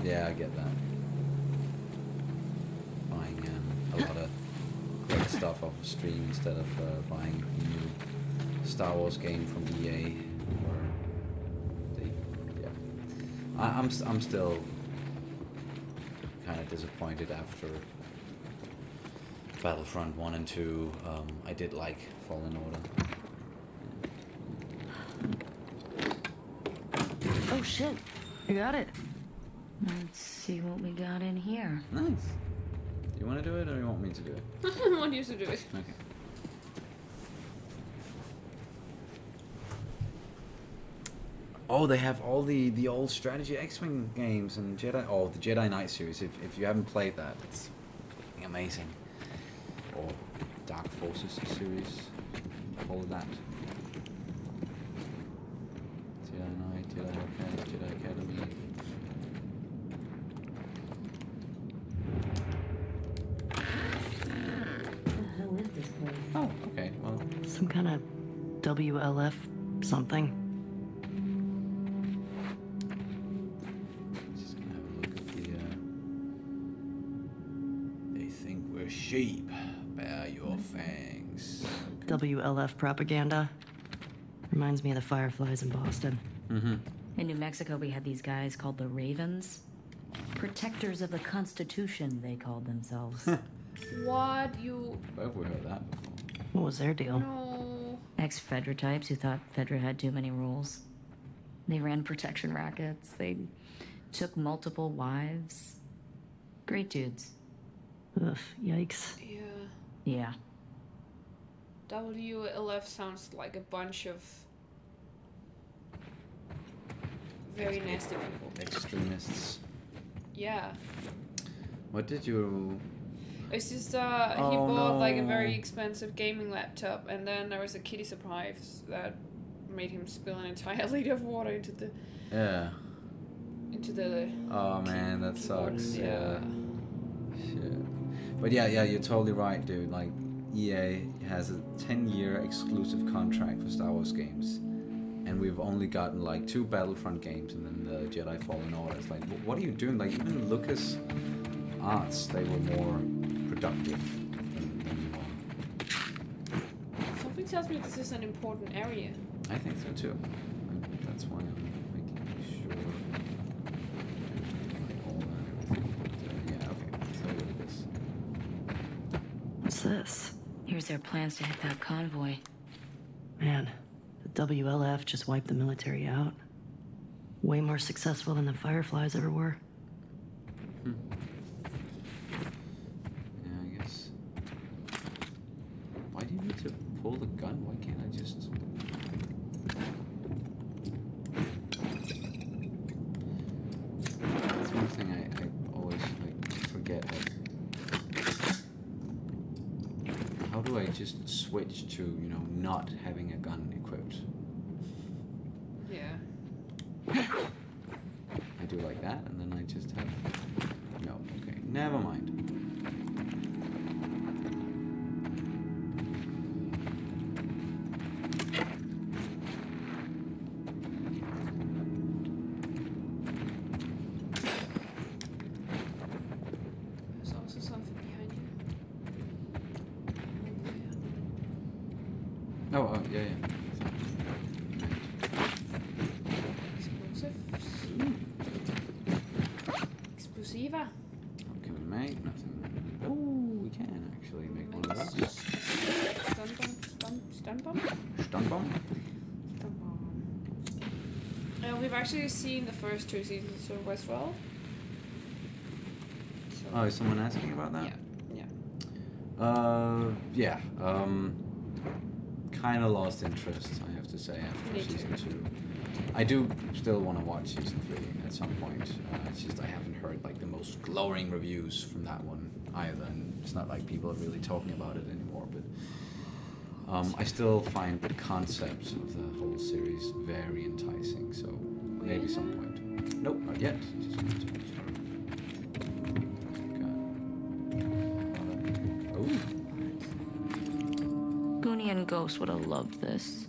Yeah, I get that. Stream instead of buying a new Star Wars game from EA. Yeah, I'm still kind of disappointed after Battlefront 1 and 2. I did like Fallen Order. Oh shit! I got it. Let's see what we got in here. Nice. You want to do it, or you want me to do it? I want you to do it. Okay. Oh, they have all the old strategy X-Wing games and Jedi... Oh, the Jedi Knight series. If you haven't played that, it's amazing. Or Dark Forces series. All of that. Jedi Knight, Jedi Outcast, Jedi Academy... Some kind of WLF something. Just gonna have a look at the. They think we're sheep. Bear your fangs. WLF propaganda. Reminds me of the Fireflies in Boston. Mm-hmm. In New Mexico, we had these guys called the Ravens. Protectors of the Constitution, they called themselves. What you? I've heard that before. What was their deal? No. Ex-FEDRA types who thought FEDRA had too many rules. They ran protection rackets. They took multiple wives. Great dudes. Ugh, yikes. Yeah. Yeah. WLF sounds like a bunch of very nasty people. Extremists. Yeah. What did you... It's just, he bought like a very expensive gaming laptop, and then there was a kitty surprise that made him spill an entire liter of water into the... Yeah. Into the... Oh man, that sucks. Yeah. Shit. But yeah, you're totally right, dude. Like, EA has a 10-year exclusive contract for Star Wars games, and we've only gotten like 2 Battlefront games and then the Jedi Fallen Order. It's like, what are you doing? Like, even Lucas Arts, they were more productive than anyone. Something tells me this is an important area. I think so too. That's why I'm making sure. All that. Yeah, okay. So what is this? What's this? Here's their plans to hit that convoy. Man, the WLF just wiped the military out. Way more successful than the Fireflies ever were. Yeah, I guess. Why do you need to pull the gun? Why can't I just... That's one thing I always like forget. Like, how do I just switch to, you know, not having a gun equipped? Yeah. I do like that, and then I just have... No, okay, never mind. Actually seen the first 2 seasons of Westworld. So. Oh, is someone asking about that? Yeah. Yeah. Kind of lost interest, I have to say, after season 2. I do still want to watch season 3 at some point. It's just I haven't heard like the most glowing reviews from that one either, and it's not like people are really talking about it anymore. But I still find the concept of the whole series very enticing. So. Maybe some point. Nope, not yet. Oh. Goonie and Ghost would have loved this.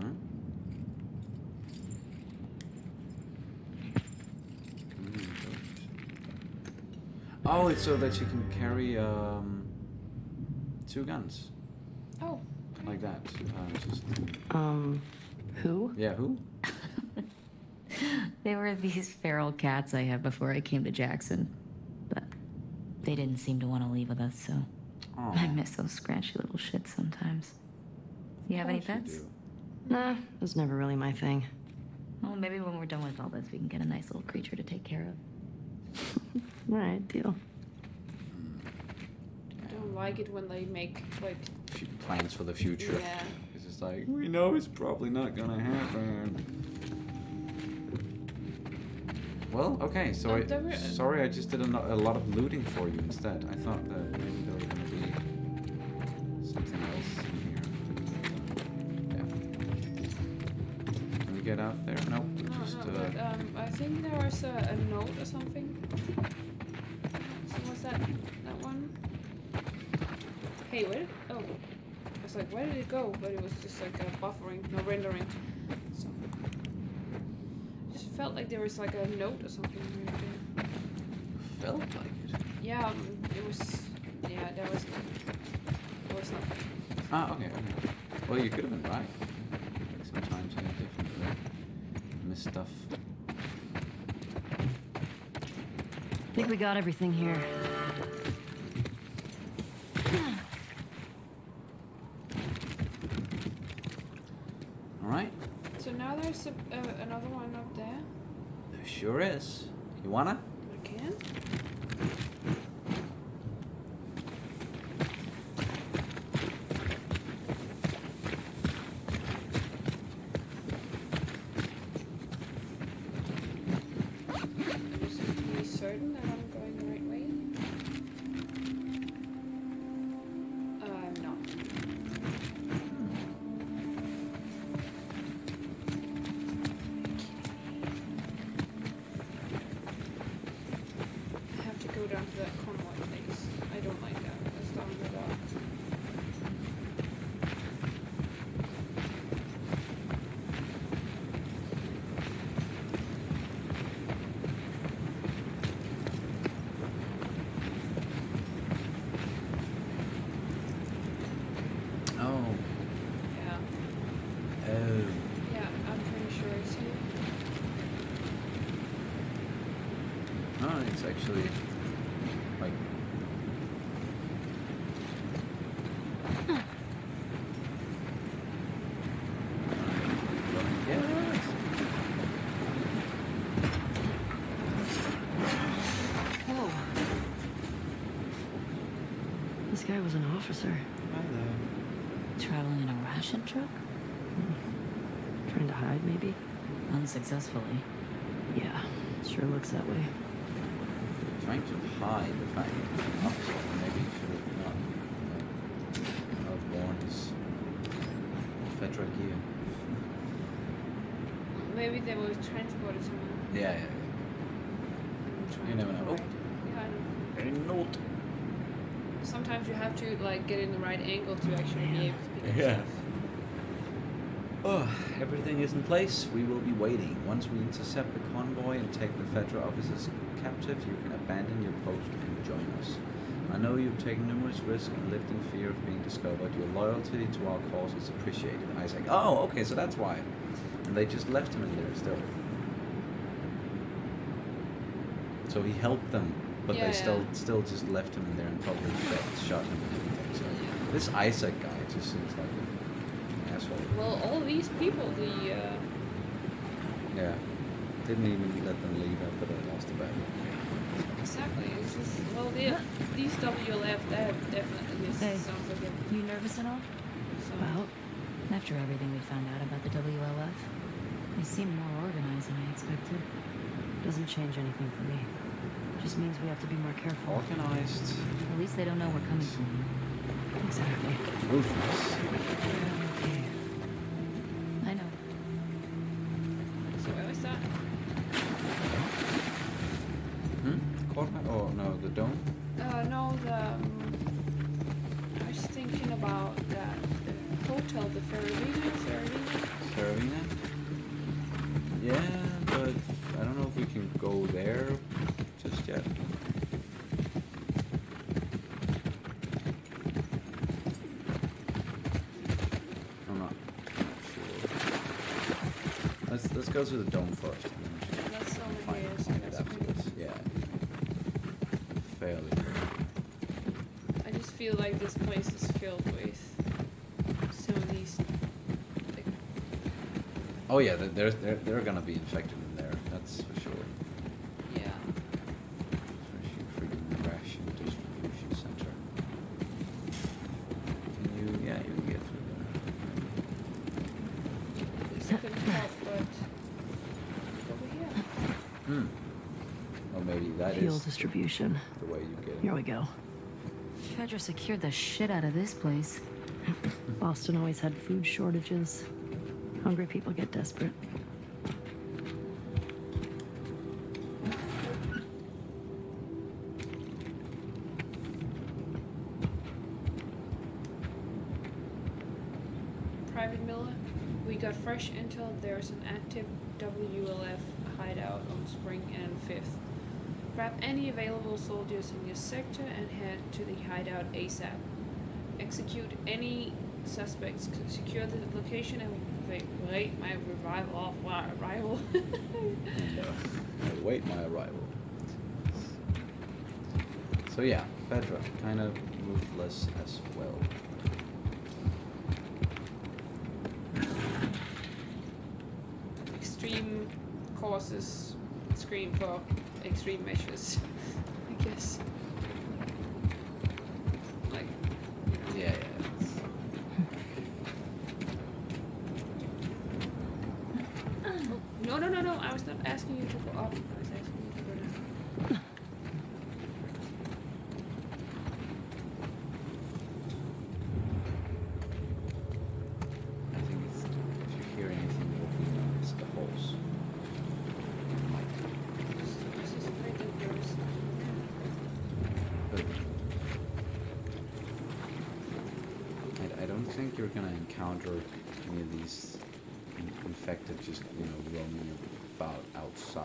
Huh? Oh, it's so that you can carry 2 guns. Oh. Like that. Who? Yeah, who? They were these feral cats I had before I came to Jackson. But they didn't seem to want to leave with us, so... Aww. I miss those scratchy little shits sometimes. Do you have any pets? Nah, it was never really my thing. Well, maybe when we're done with all this, we can get a nice little creature to take care of. Alright, deal. I don't like it when they make, like... Plans for the future. Yeah. It's like, we know it's probably not gonna happen. Well, okay, so sorry, I just did a lot of looting for you instead. I thought that maybe there was gonna be something else in here. Yeah. Can we get out there? Nope. I think there was a note or something. So was that one? Hey, wait. Oh. I was like, where did it go? But it was just like a buffering, no rendering. So I just felt like there was like a note or something right there. Felt like it? Yeah, it was, yeah, there was nothing. Ah, okay, okay. Well, you could have been right. Like sometimes I definitely miss stuff. I think we got everything here. Another one up there. There sure is. You wanna? I can. weird way. I'm not. I have to go down to that convoy place. I don't like that. That's down the dock. Actually, like, yes. Whoa. This guy was an officer. Hi there. Traveling in a ration truck? Hmm. Trying to hide, maybe? Unsuccessfully. Yeah, sure looks that way. Trying to hide the fact that he's an officer, maybe he should have not worn his FEDRA gear. Maybe they were transported somewhere. Yeah, yeah. You never know. Yeah, I know. Sometimes you have to like get in the right angle to actually be able to pick up stuff. Oh, everything is in place. We will be waiting. Once we intercept the convoy and take the FEDRA officers captive, you can abandon your post and join us. I know you've taken numerous risks and lived in fear of being discovered. Your loyalty to our cause is appreciated. Isaac. Oh, okay, so that's why. And they just left him in there still. So he helped them, but they still just left him in there and probably shot him and everything. So this Isaac guy just seems like an asshole. Well, all these people, the yeah. Didn't even let them leave after they lost the battle. Exactly. It's just, well, these WLF, that definitely sounds like it. You nervous at all? Well, after everything we found out about the WLF, they seem more organized than I expected. Doesn't change anything for me. Just means we have to be more careful. Organized. At least they don't know we're coming from you. Exactly. Ruthless. Okay. I know. So where was that? Oh, no, the dome? No, the... I was thinking about that hotel, the Serevena? Yeah, but I don't know if we can go there just yet. I'm not sure. Let's go to the dome first. That's so weird. Yeah. Fairly. I just feel like this place is filled with some of these. Like... Oh yeah, they're gonna be infected in there. That's for sure. Yeah. Especially freaking ration distribution center. Can you? Yeah, you can get through there. This couldn't help but over here. Hmm. Or maybe that is fuel distribution. Here we go. FEDRA secured the shit out of this place. Boston always had food shortages. Hungry people get desperate. Private Miller, we got fresh intel there's an active WLF hideout on Spring and 5th. Grab any available soldiers in your sector and head to the hideout ASAP. Execute any suspects, secure the location, and wait my arrival. Wait my arrival. So yeah, FEDRA, kind of ruthless as well. Extreme causes scream for extreme measures, I guess. Like, you know. Yeah, yeah. No, no, no, no, I was not asking you to go up. I was asking you to go down. I don't think you're gonna encounter any of these infected just, you know, roaming about outside.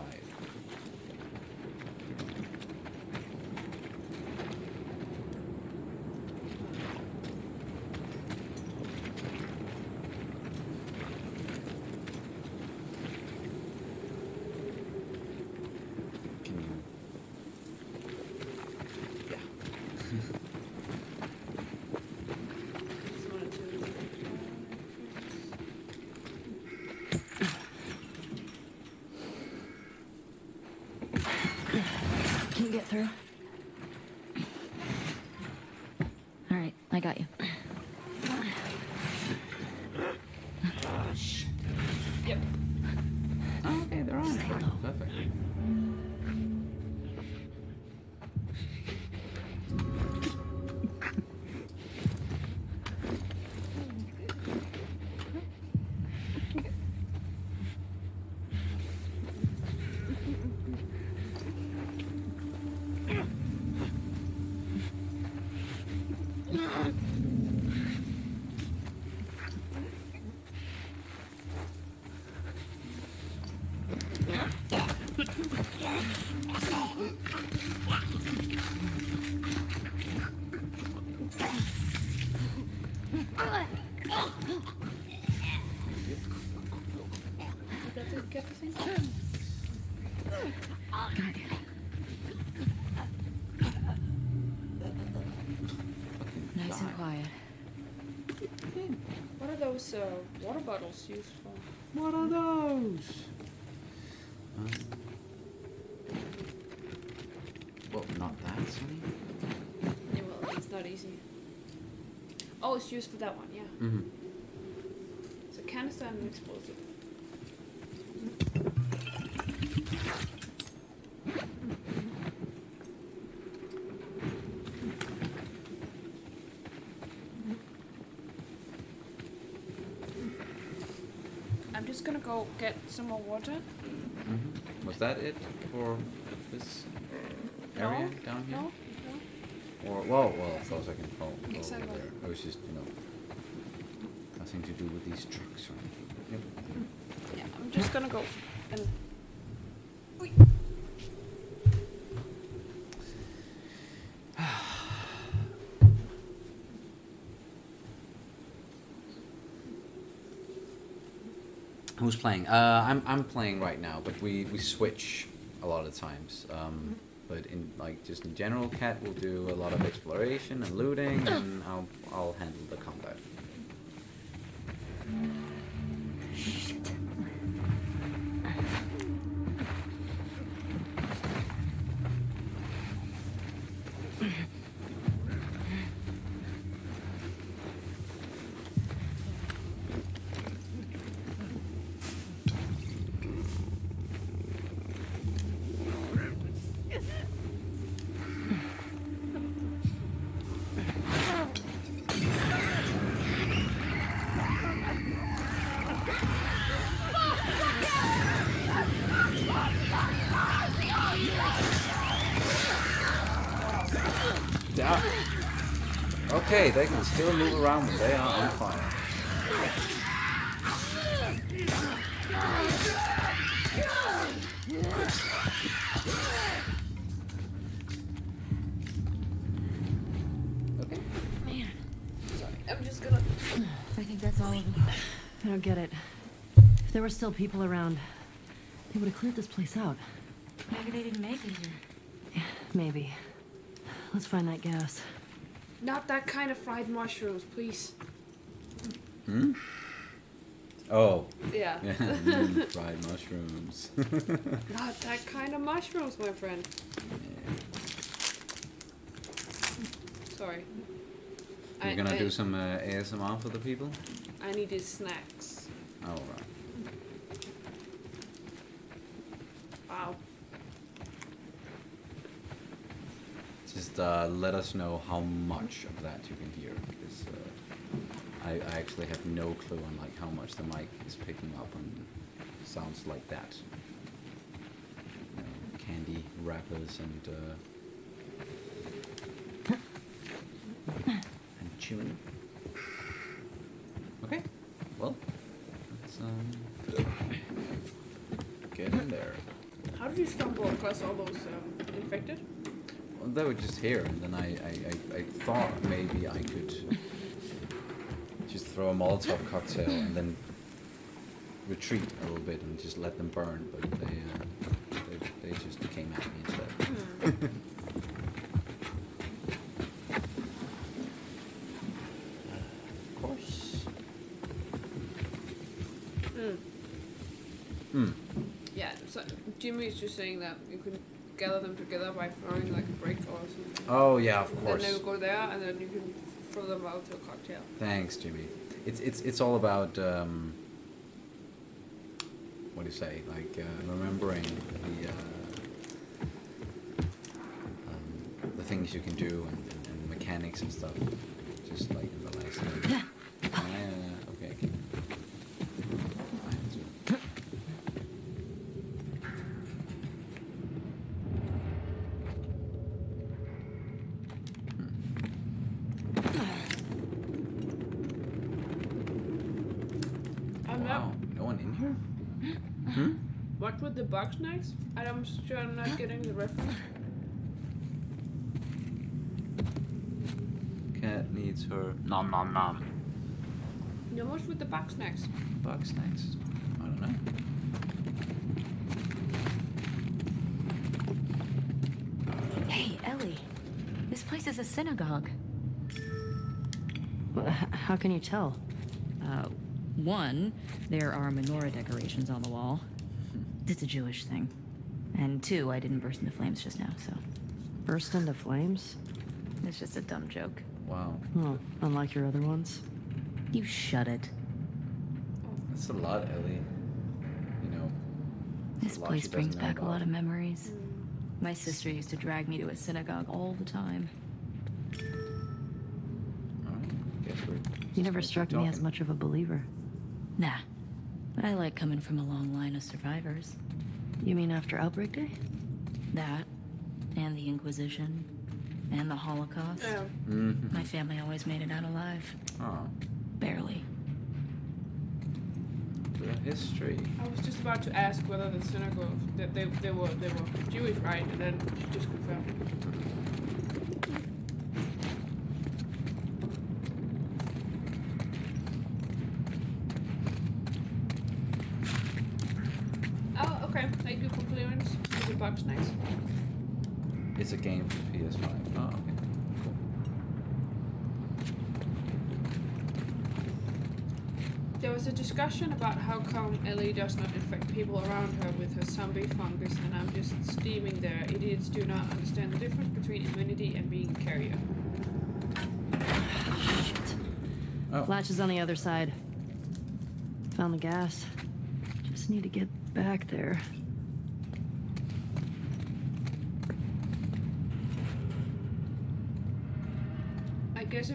Water bottles used for. What are those? Well, not that, Sonny. Yeah, well, it's not easy. Oh, it's used for that one, yeah. Mm-hmm. It's a canister and an explosive. Go get some more water. Mm-hmm. Was that it for this area down here? No. Or well, I thought I can fall exactly over there. I was just, you know, nothing to do with these trucks or anything. Yep. Yeah, I'm just gonna go and. Who's playing? I'm playing right now, but we switch a lot of times. But in like just in general, Kat will do a lot of exploration and looting, and I'll handle the combat. Shit. Okay, they can still move around, but they are on fire. Okay. Man. Sorry, I'm just gonna... I think that's all of them. I don't get it. If there were still people around, they would have cleared this place out. Maybe they didn't make it here. Yeah, maybe. Let's find that gas. Not that kind of fried mushrooms, please. Hmm? Oh. Yeah. Fried mushrooms. Not that kind of mushrooms, my friend. Yeah. Sorry. You're gonna do some ASMR for the people? I needed snacks. Oh, right. Wow. Just let us know how much of that you can hear, because I actually have no clue on like how much the mic is picking up on sounds like that. Candy wrappers and chewing. Okay. Well, let's get in there. How did you stumble across all those infected? Well, they were just here, and then I thought maybe I could just throw a Molotov cocktail and then retreat a little bit and just let them burn, but they just came at me instead. Mm. Jimmy is just saying that you could gather them together by throwing like a brick or something. Oh yeah, of course. Then they go there, and then you can throw them out to a cocktail. Thanks, Jimmy. It's all about what do you say? Like remembering the things you can do and mechanics and stuff, just like in the last one. The box next? And I'm sure I'm not getting the reference. Cat needs her nom nom nom. No, what's with the box next? Box snacks? I don't know. Hey, Ellie. This place is a synagogue. Well, how can you tell? One, there are menorah decorations on the wall. It's a Jewish thing. And two, I didn't burst into flames just now, so... Burst into flames? It's just a dumb joke. Wow. Oh, unlike your other ones? You shut it. That's a lot, Ellie. You know... This place brings back a lot of memories. My sister used to drag me to a synagogue all the time. You never struck me as much of a believer. Nah. But I like coming from a long line of survivors. You mean after Outbreak Day? That, and the Inquisition, and the Holocaust. Yeah. Mm-hmm. My family always made it out alive. Oh. Barely. The history. I was just about to ask whether the synagogue that they were Jewish, right? And then she just confirmed. Nice. It's a game for PS5. Oh, okay. Cool. There was a discussion about how come Ellie does not infect people around her with her zombie fungus, and I'm just steaming there. Idiots do not understand the difference between immunity and being a carrier. Shit. Oh. Latch is on the other side. Found the gas. Just need to get back there. I guess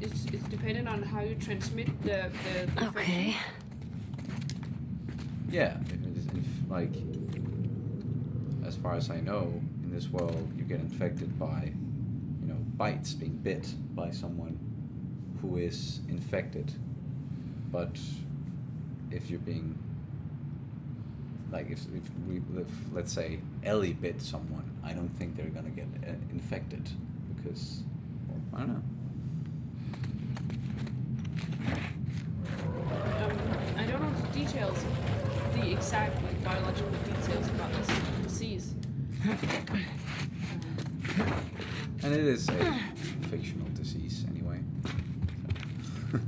it's dependent on how you transmit the okay. Yeah, if, like, as far as I know, in this world, you get infected by, you know, bites, being bit by someone who is infected. But if you're being, like, if let's say Ellie bit someone, I don't think they're gonna get infected because, well, I don't know. I don't know the details, the exact like, biological details about this disease. And it is a fictional disease, anyway. So.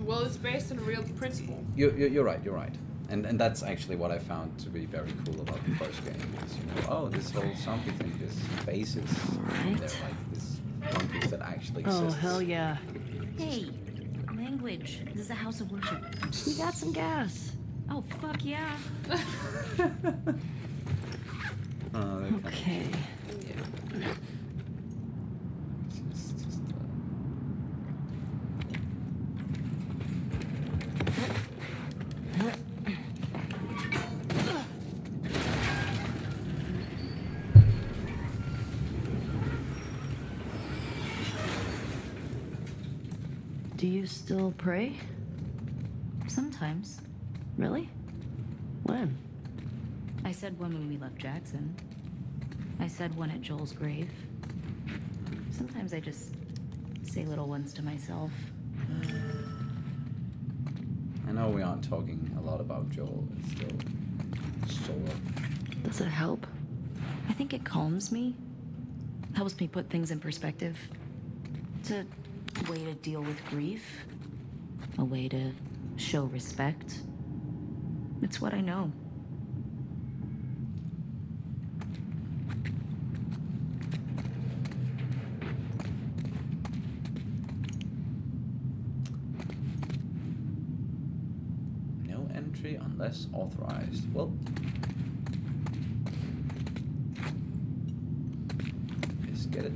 Well, it's based on a real principle. You're right. You're right. And that's actually what I found to be very cool about the first game. Is, you know, oh, this whole zombie thing, this basis, right. They're like this fungus that actually exists. Oh hell yeah! Hey. Language. This is a house of worship. We got some gas. Oh, fuck yeah. Okay. Yeah. Just, Do you still pray? Sometimes. Really? When? I said one when we left Jackson. I said one at Joel's grave. Sometimes I just say little ones to myself. I know we aren't talking a lot about Joel, but still. Does it help? I think it calms me. Helps me put things in perspective. It's a way to deal with grief. A way to show respect. It's what I know. No entry unless authorized. Well, let's get it.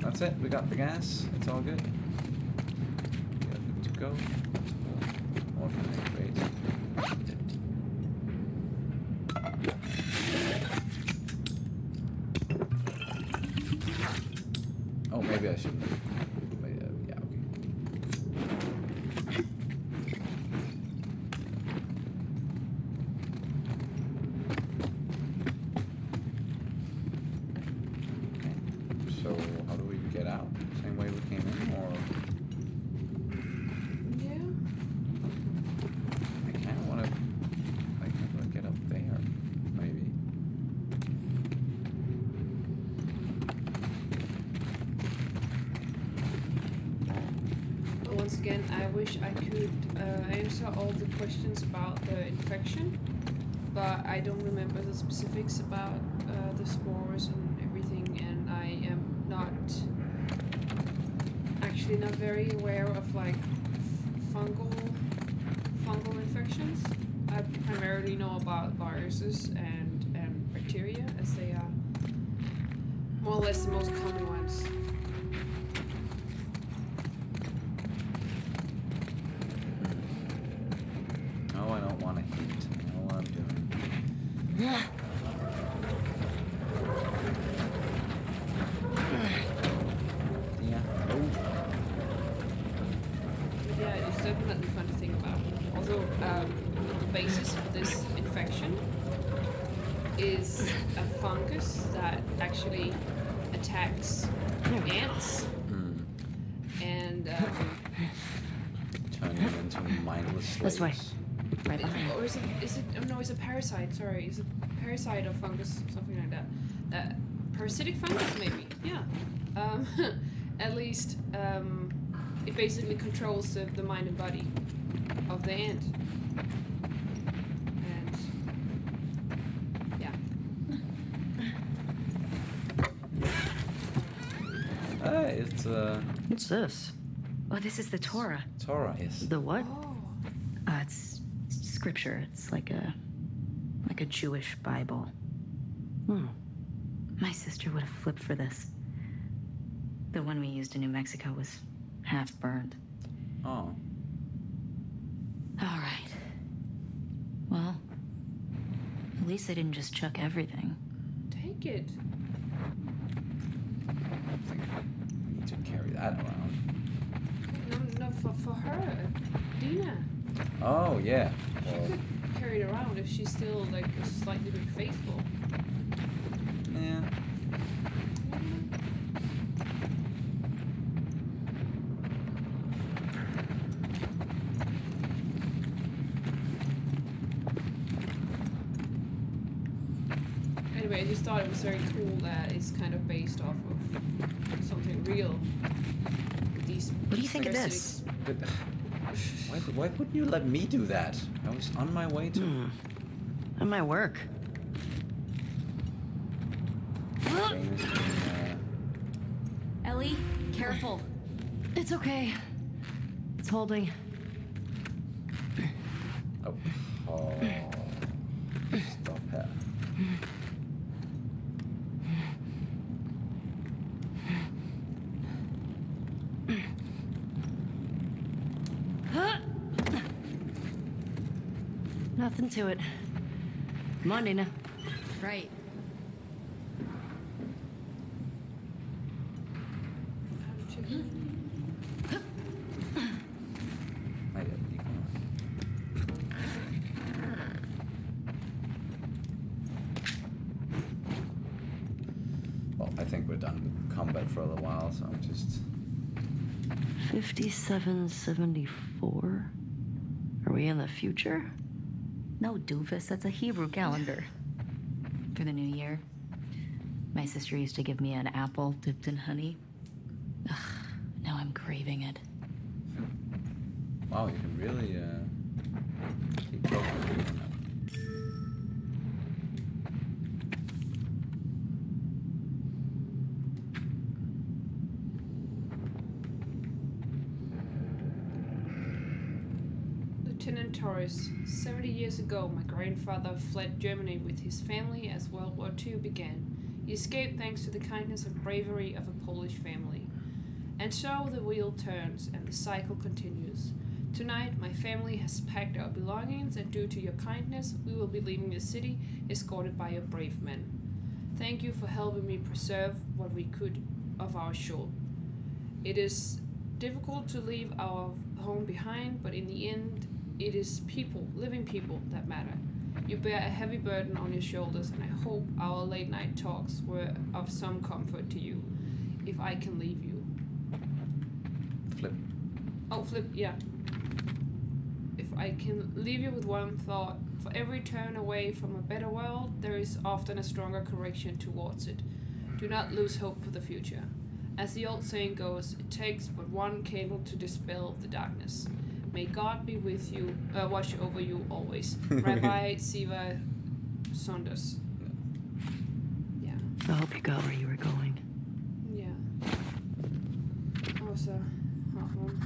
That's it, we got the gas, it's all good. We are good to go. Oh, maybe I shouldn't. Wait, yeah, okay. All the questions about the infection, but I don't remember the specifics about the spores and everything, and I am not very aware of like fungal infections. I primarily know about viruses and bacteria, as they are more or less the most common ones. This way. Right behind. Or is it oh no, it's a parasite, sorry. Is it parasite or fungus, something like that? Parasitic fungus, maybe? Yeah. At least, it basically controls the mind and body of the ant. And, yeah. What's this? Oh, this is the Torah. Torah, yes. The what? Oh. It's scripture. It's like a Jewish Bible. Hmm. My sister would have flipped for this. The one we used in New Mexico was half burned. Oh. All right. Well, at least I didn't just chuck everything. Take it. I think I need to carry that around. No, for her, Dina. Oh, yeah. Well, she could carry it around if she's still, like, a slightly bit faithful. Yeah. Anyway, I just thought it was very cool that it's kind of based off of something real. These what do you think of this? Why wouldn't you let me do that? I was on my way to... That might work. Ellie, careful. It's okay. It's holding. Oh. Oh. Stop it. Nothing to it. Come on, Dina. Right. Well, I think we're done with combat for a little while, so I'm just... 5774? Are we in the future? No, doofus, that's a Hebrew calendar. For the new year. My sister used to give me an apple dipped in honey. Ugh, now I'm craving it. Wow, you can really, keep going on that. Lieutenant Torres. 70 years ago, my grandfather fled Germany with his family as World War II began. He escaped thanks to the kindness and bravery of a Polish family. And so the wheel turns and the cycle continues. Tonight, my family has packed our belongings, and due to your kindness, we will be leaving the city, escorted by your brave men. Thank you for helping me preserve what we could of our shore. It is difficult to leave our home behind, but in the end, it is people, living people, that matter. You bear a heavy burden on your shoulders, and I hope our late night talks were of some comfort to you. If I can leave you. Flip. Oh, flip, yeah. If I can leave you with one thought. For every turn away from a better world, there is often a stronger correction towards it. Do not lose hope for the future. As the old saying goes, it takes but one candle to dispel the darkness. May God be with you, watch over you always. Rabbi Siva Saunders. Yeah. I hope you got where you were going. Yeah. Oh, so hot him.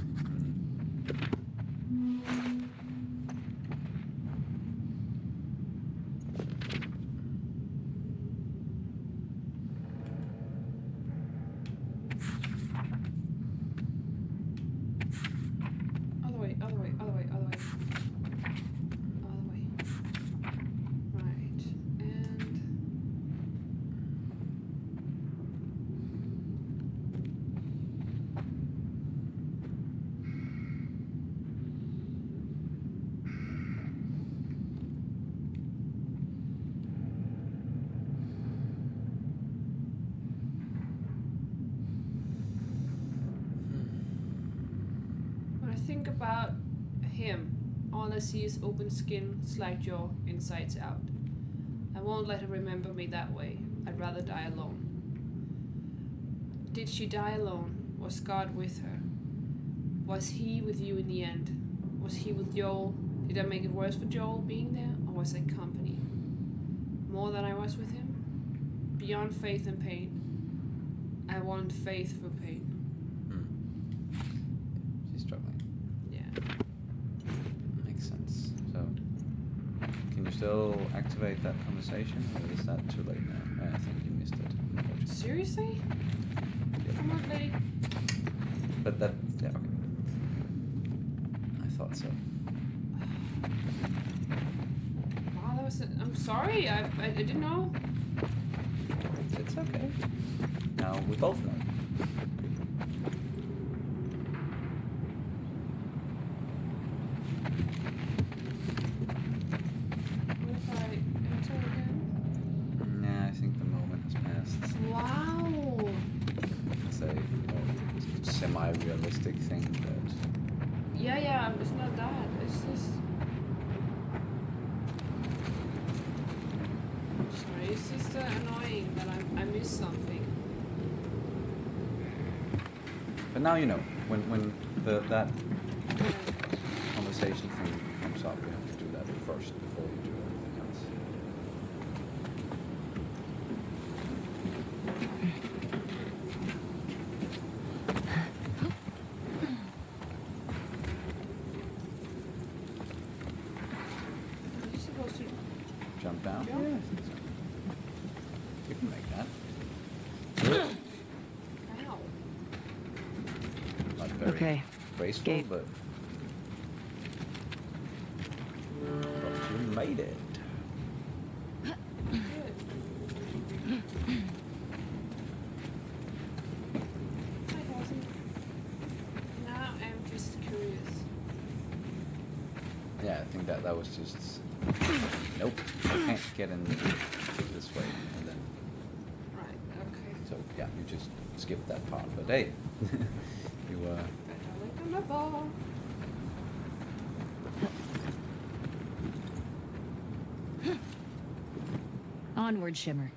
Sees open skin, slack jaw, insides out. I won't let her remember me that way. I'd rather die alone. Did she die alone? Was God with her? Was he with you in the end? Was he with Joel? Did I make it worse for Joel being there, or was I company? More than I was with him? Beyond faith and pain. I want faith for pain. She's struggling. Yeah. Can you still activate that conversation, or is that too late now? I think you missed it. Seriously? Yep. Come on, lady. But that... yeah, okay. I thought so. Wow, that was... I'm sorry, I didn't know. It's okay. Now we both know. Now you know, when that conversation thing comes up, you have to do that first before you do anything else. Jump down? Yeah, I think so. You can make that. Wow. Not very graceful, but... you made it. That was just, nope, I can't get in this way, and then, right, okay. So, yeah, you just skipped that part, but hey, you were. Better look at my ball. Onward, Shimmer.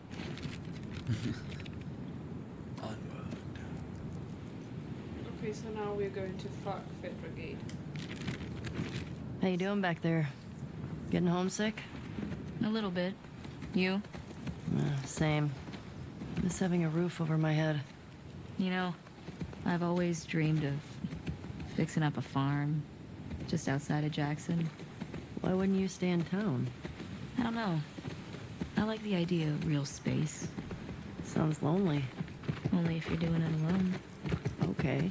Onward. Okay, so now we're going to Fock Fettergate. How you doing back there? Getting homesick? A little bit. You? Same. Miss having a roof over my head. You know, I've always dreamed of fixing up a farm just outside of Jackson. Why wouldn't you stay in town? I don't know. I like the idea of real space. Sounds lonely. Only if you're doing it alone. Okay.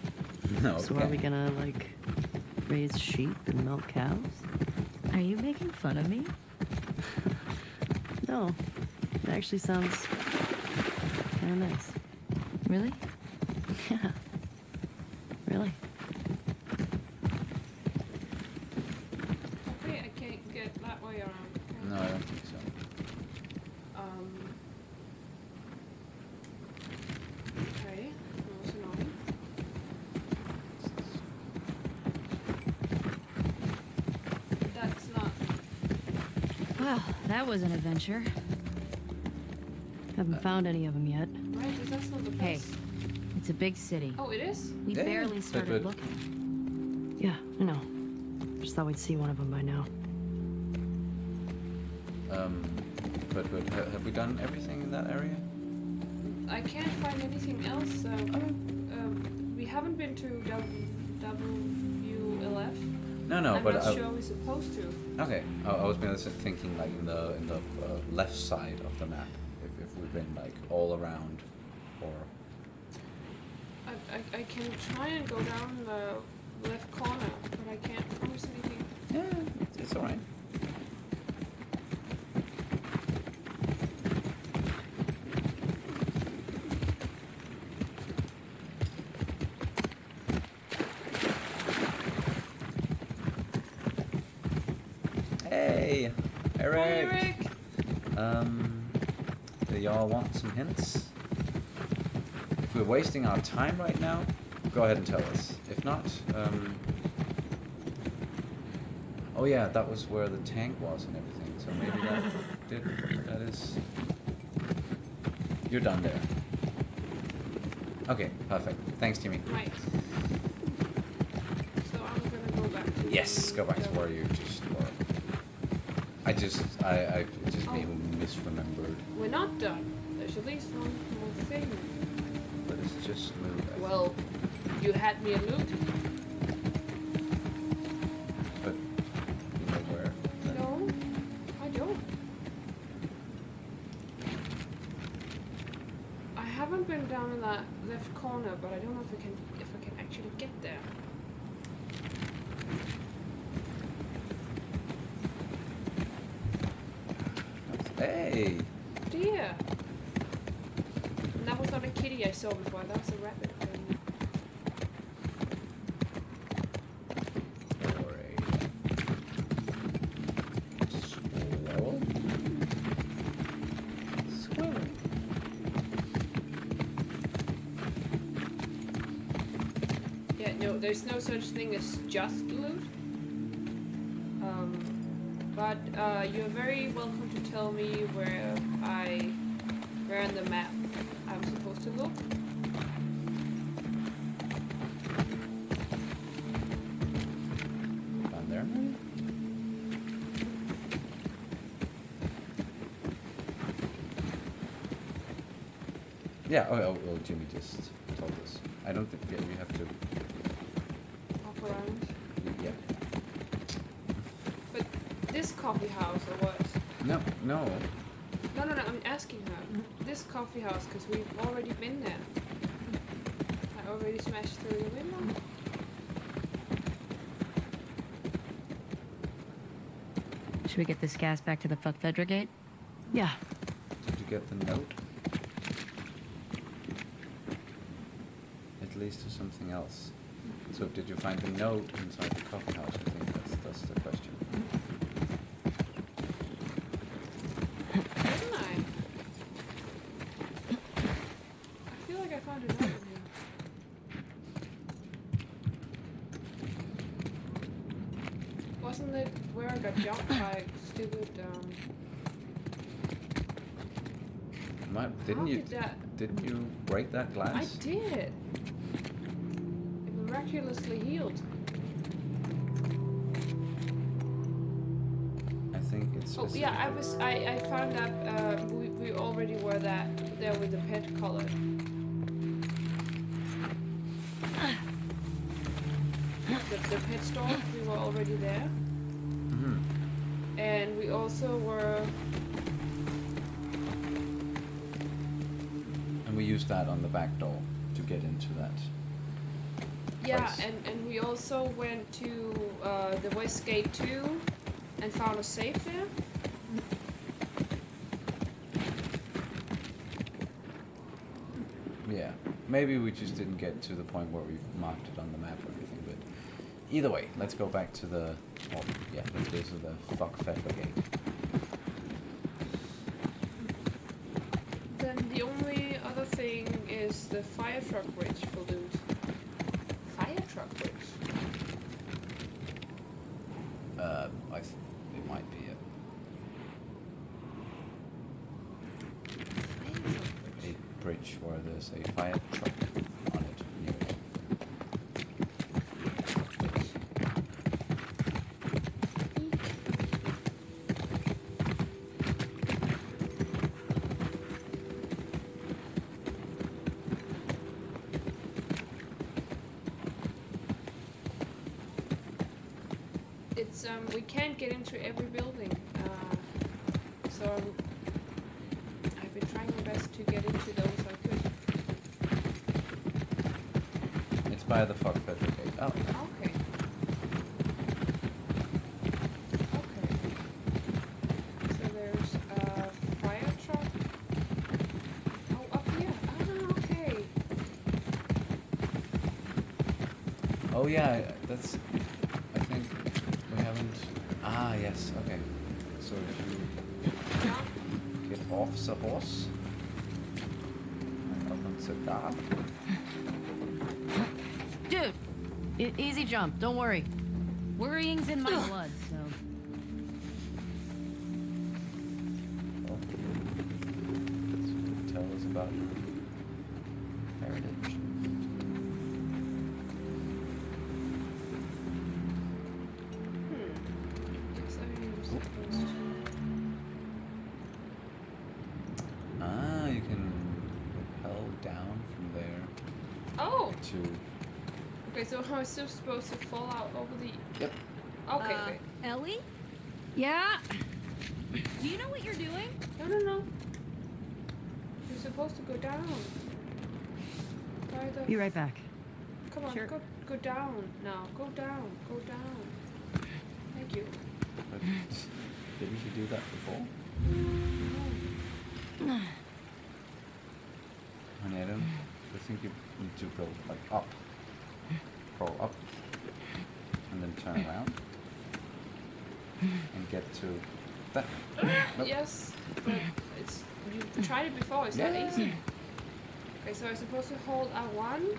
No. So are we gonna, like... raise sheep and milk cows? Are you making fun of me? No. It actually sounds kind of nice. Really? Yeah. Really. Okay, I can't get that way around. No, I don't think so. Okay. Well, that was an adventure. Haven't found any of them yet. Right, is that still the place? Hey, it's a big city. Oh, it is? We barely started looking. Yeah, I know. Just thought we'd see one of them by now. But have we done everything in that area? I can't find anything else, so... we haven't been to WLF. No, no, but I'm not sure we're supposed to. Okay, I was thinking like in the left side of the map, if we've been like all around, or. I can try and go down the left corner, but I can't promise anything. Yeah, it's all right. Do y'all want some hints? If we're wasting our time right now, go ahead and tell us. If not, oh yeah, that was where the tank was and everything, so maybe that is... You're done there. Okay, perfect. Thanks, Jimmy. Right. So I'm gonna go back to... Yes, go back to where you just were. I just misremembered. We're not done. There's at least one more thing. Let us just move. Well, you had me at loot. But where? No, I don't. I haven't been down in that left corner, but I don't know if I can actually get there. Hey! Dear! And that was not a kitty I saw before, that was a rabbit. Yeah, no, there's no such thing as just loot. But you're very welcome to tell me where on the map I'm supposed to look. Down there. Yeah. Oh, well, Jimmy just told us. I don't think we have to. Hop around. Yeah. This coffee house or what? No, no. No, I'm asking her. This coffee house, because we've already been there. I already smashed through the window. Should we get this gas back to the Fock Fettergate? Yeah. Did you get the note? At least there's something else. So did you find the note inside the coffee house? I think that's the question. I feel like I found a note in here. Wasn't it where I got jumped by stupid Didn't you break that glass? I did. Miraculously healed. I think it's. Oh yeah, I was. I found out we already were there with the pet collar. The pet store. We were already there. Mm-hmm. And we also were. And we used that on the back door to get into that. Yeah, and we also went to the West Gate 2 and found a safe there. Yeah, maybe we just didn't get to the point where we marked it on the map or anything, but either way, let's go back to the, well, yeah, let's go to the Fock Fettergate. Then the only other thing is the fire truck bridge for loot. It might be a bridge where there's a fire truck on it. Near we can't get into every building, so I've been trying my best to get into those I could. It's by the Fock Fettergate. Oh. Okay. Okay. So there's a fire truck. Oh, up here. Ah, okay. Oh yeah, that's. Yes, okay. So if you get off the horse and up on the dark. Dude! Easy jump, don't worry. Worrying's in my blood, so. Well, that's tell us about your heritage. I was still supposed to fall out over the... Yep. Okay, wait. Ellie? Yeah? Do you know what you're doing? No. You're supposed to go down. Be right back. Come on, sure. Go down now. Go down. Thank you. But didn't you do that before? No. And Adam, I think you need to go like up. Roll up and then turn around and get to that. Nope. Yes, but it's, you tried it before, it's not easy. Okay, so I'm supposed to hold R1,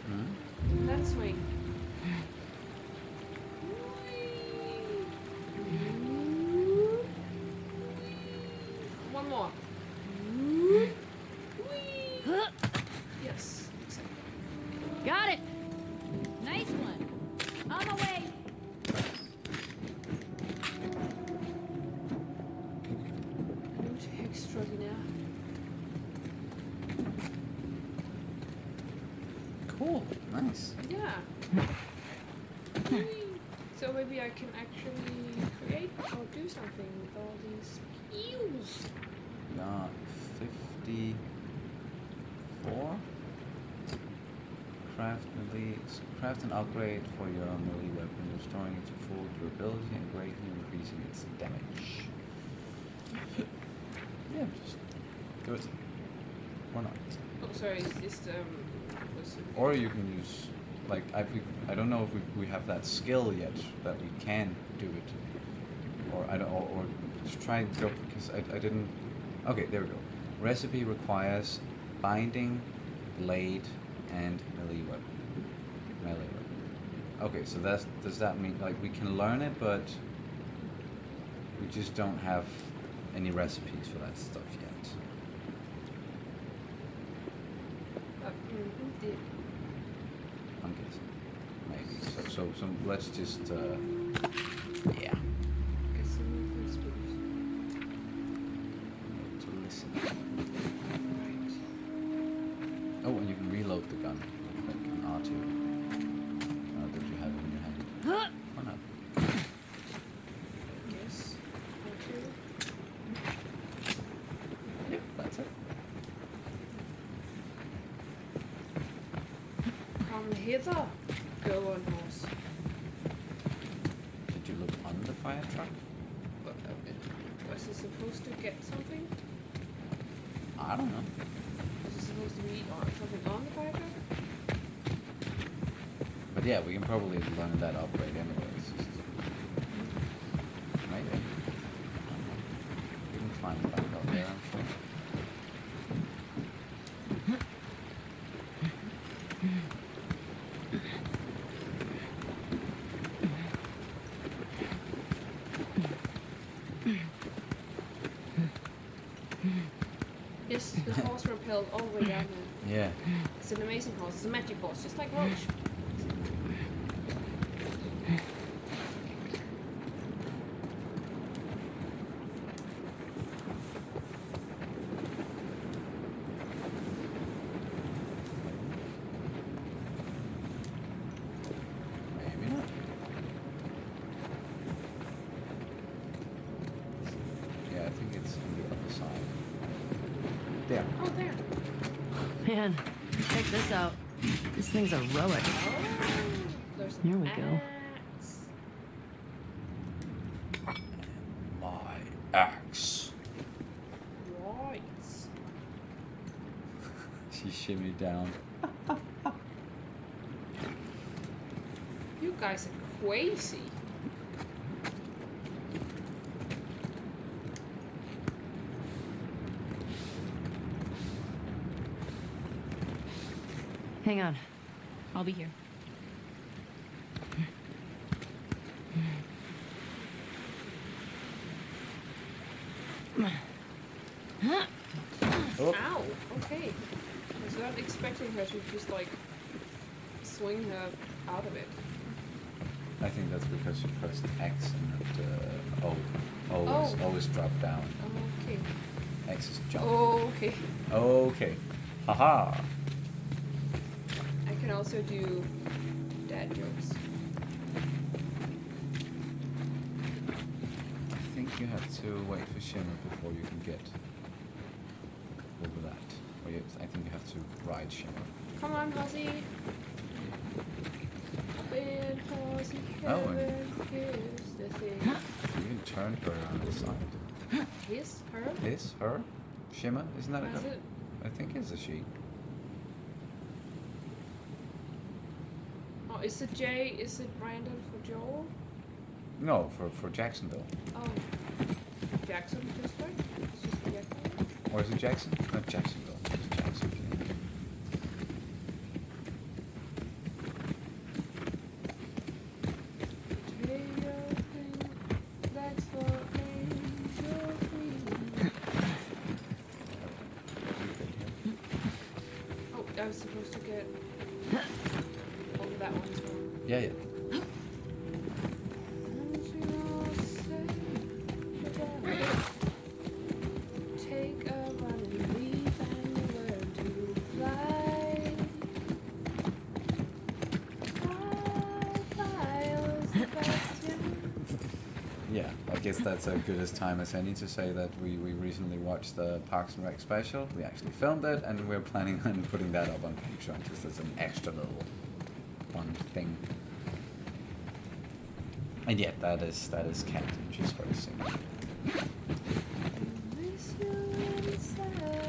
that swing. One more. Yes, exactly. Got it! Nice one. On my way. Cool. Nice. Yeah. So maybe I can actually create or do something with all these. Eels. We are 54. Craft an upgrade for your melee weapon, restoring it to full durability and greatly increasing its damage. Yeah, just do it. Or not. Oh, sorry, is this or you can use, like, I don't know if we have that skill yet, that we can do it. Or, I don't, or just try and go, because I didn't, okay, there we go. Recipe requires binding, blade, and melee weapon. Okay, so that's, does that mean, like, we can learn it, but we just don't have any recipes for that stuff yet. I'm guessing. Maybe. So let's just, yeah. Oh, and you can reload the gun. Like an R2. Hither, go on horse. Did you look on the fire truck? What, was it supposed to get something? I don't know. Was it supposed to be something on the fire truck? But yeah, we can probably learn that up right anyway. It's just right there. We can climb back up there, I'm sure. All the way down there. Yeah. It's an amazing horse. It's a magic horse, just like Roach. Things are relic. Oh, there we go. My axe. Right. She shimmied down. You guys are crazy. Hang on. I'll be here. Oh. Ow! Okay. I was not expecting her to just, like, swing her out of it. I think that's because she pressed X and it, always dropped down. Okay. X is jump. Okay. Okay. Haha! -ha. You can also do dad jokes. I think you have to wait for Shimmer before you can get over that. Or you, I think you have to ride Shimmer. Come on, Hossie. Oh, you can turn her on the side. His, her? His, her? Shimmer? Isn't that a girl? It? I think it's a she. Is it J? Is it Brandon for Joel? No, for Jacksonville. Oh, Jackson just right? It's just Jackson. Or is it Jackson? Not Jacksonville. It's Jackson. Oh, I was supposed to get. Yeah, yeah. Yeah, like guess that's as good as time as any to say that we recently watched the Parks and Rec special. We actually filmed it, and we're planning on putting that up on Patreon just as an extra little fun thing. And yet, that is Kat, and she's very singing.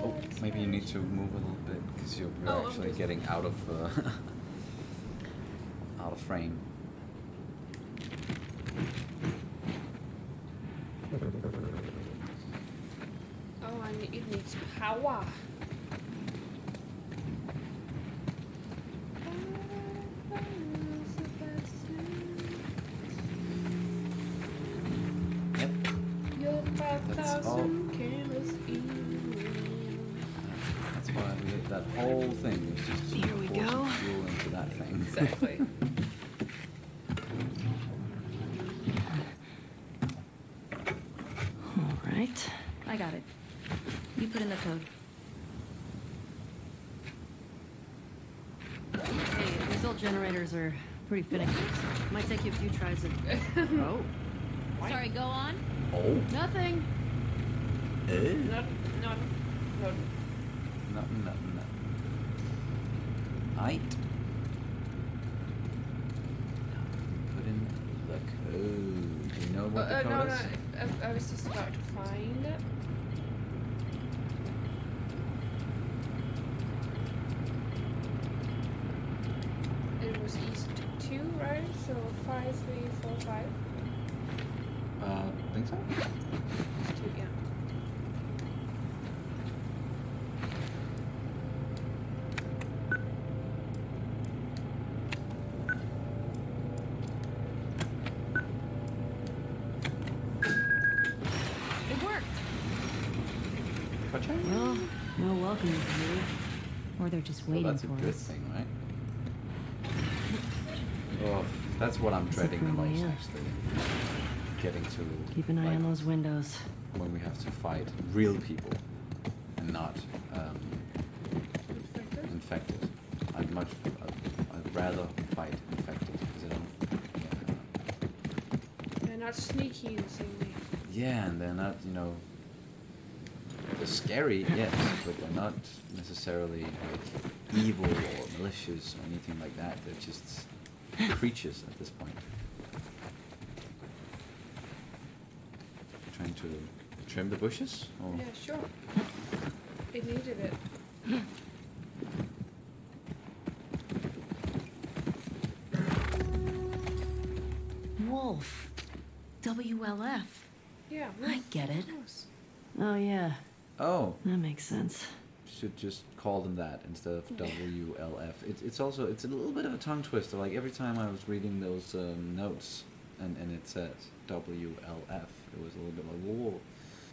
Oh, maybe you need to move a little bit because you're actually getting out of out of frame. Oh, and it needs power. Yep. Your 5,000 kilos in. That's why we did that whole thing. It's just here we go. Fuel into that thing. Exactly. I got it. You put in the code. Hey, result generators are pretty finicky. Might take you a few tries of... Oh. What? Sorry, go on. Oh. Nothing. Eh? Nothing. Right. Put in the code. Do you know what the code is? I was just about to find it. It was East 2, right? So 5, 3, 4, 5. I think so. East 2, yeah. Or they're just waiting for us. So that's a good thing, right? Oh, that's what I'm dreading the most, actually. Getting to... Keep an eye on those windows. When we have to fight real people and not infected. I'd rather fight infected because I don't... They're not sneaky in the same way. Yeah, and they're not, you know... They're scary, yes, but they're not necessarily like evil or malicious or anything like that. They're just creatures at this point. Trying to trim the bushes? Or? Yeah, sure. It needed it. Wolf. WLF. Yeah. I get it. Oh, yeah. Oh. That makes sense. Should just call them that instead of WLF. It's also, it's a little bit of a tongue twister. Like every time I was reading those notes and it said WLF, it was a little bit like, whoa.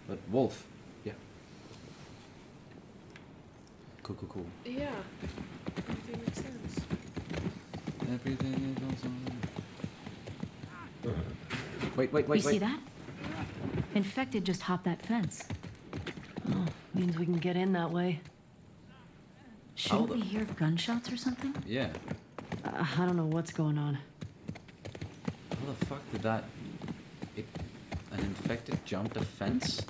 But wolf. Yeah. Cool. Yeah. Everything makes sense. Everything is also... Wait. You see that? Infected just hopped that fence. Oh, means we can get in that way. Shouldn't we hear gunshots or something? Yeah. I don't know what's going on. How the fuck did that... An infected jumped a fence?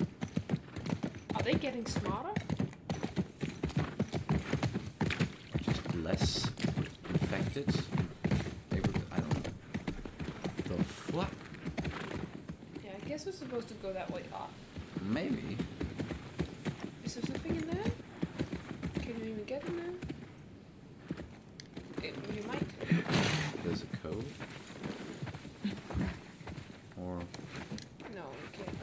Are they getting smarter? Just less infected? They were... I don't know. The fuck? Yeah, I guess we're supposed to go that way up. Maybe. Is there something in there? Can you even get in there? You might. There's a code. Or... No, you can't.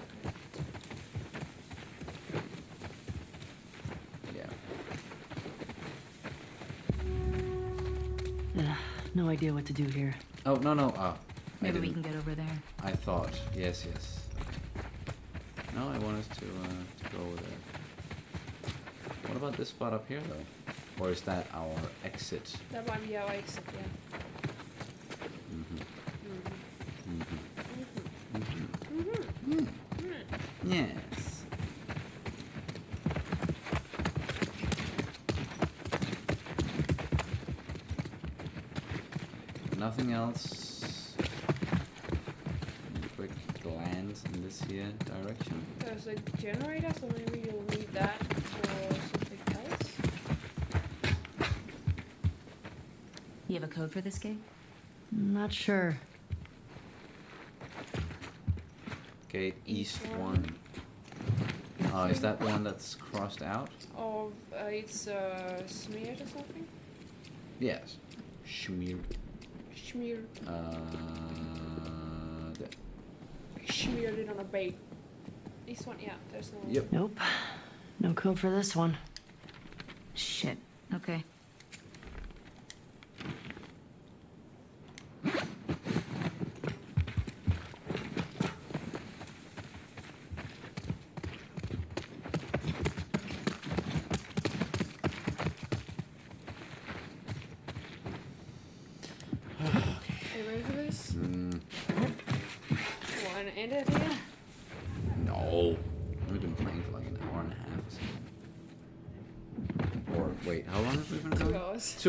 Yeah. No idea what to do here. Oh, no. Maybe we can get over there. I thought. Yes. No, I want us to go over there. What about this spot up here, though? Or is that our exit? That might be our exit, yeah. Yes. Nothing else. Quick glance in this idea direction. There's a generator, so maybe you'll need that for something else. You have a code for this game? Not sure. Gate East 1. Oh, is that the one that's crossed out? Or it's smeared or something? Yes. Smeared. Smeared. Smeared it on a bait. This one, yeah, there's no... Yep. Nope. No code for this one. Shit. Okay.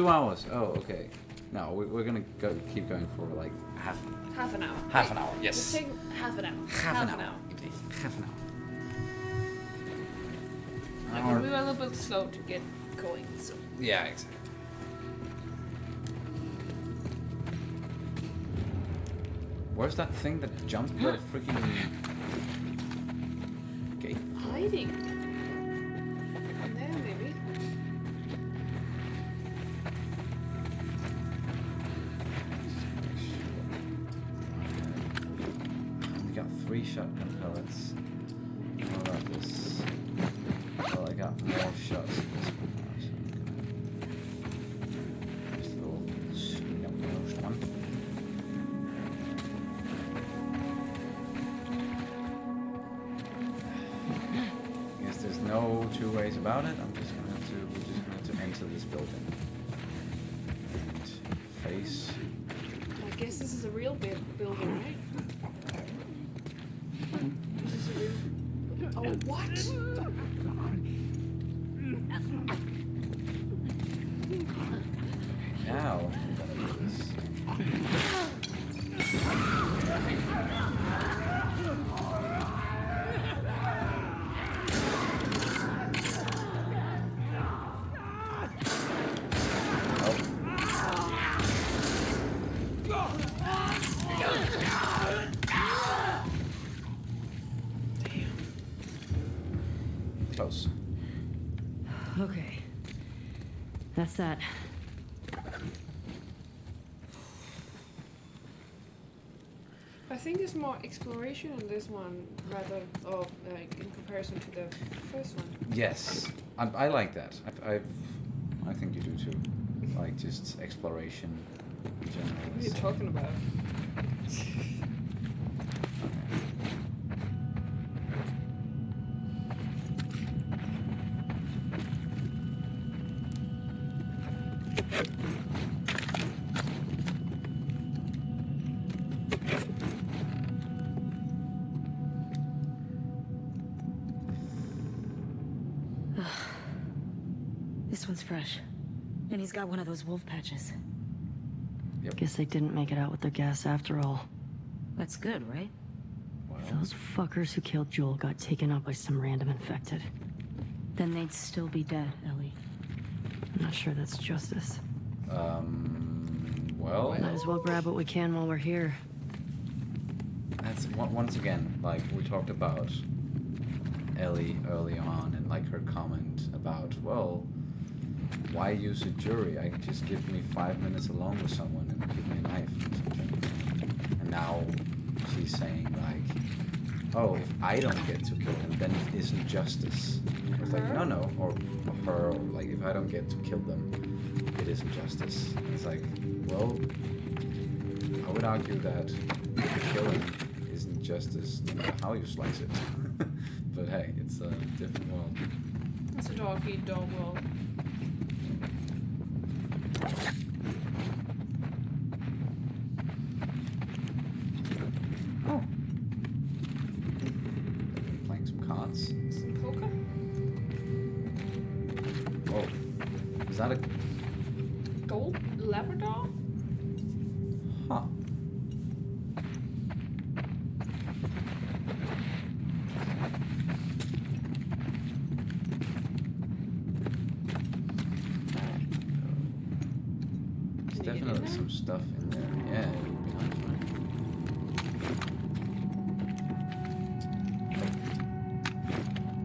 Hours. Oh, okay. No, we're gonna go keep going for like half an hour. Half an hour. Yes. Take half an hour. Half an hour. Half an hour. Like, we were a little bit slow to get going. So. Yeah, exactly. Where's that thing that jumped? That freaking gate. Hiding. Shotgun pellets. What about this? Well, I got more shots in this one. Just a little snowball one. I guess there's no two ways about it. I'm just gonna have to. We're just gonna have to enter this building. And face. I guess this is a real building, right? Oh, what? Now, that's that. I think there's more exploration in this one rather, or like in comparison to the first one. Yes, I like that. I think you do too. Like just exploration in general. What are you talking about? Fresh. And he's got one of those wolf patches. Yep. Guess they didn't make it out with their gas after all. That's good, right? Wow. Those fuckers who killed Joel got taken out by some random infected. Then they'd still be dead, Ellie. I'm not sure that's justice. Well... Might as well grab what we can while we're here. That's, once again, like we talked about Ellie early on, and like her comment about, well, why use a jury? I could just give me 5 minutes alone with someone and give me a knife or something. And now she's saying like, oh, if I don't get to kill him, then it isn't justice. It's like, no, or her, or like, if I don't get to kill them, it isn't justice. And it's like, well, I would argue that killing isn't justice no matter how you slice it. But hey, it's a different world. It's a dog-eat-dog world. put some stuff in there. Yeah, it would be kind of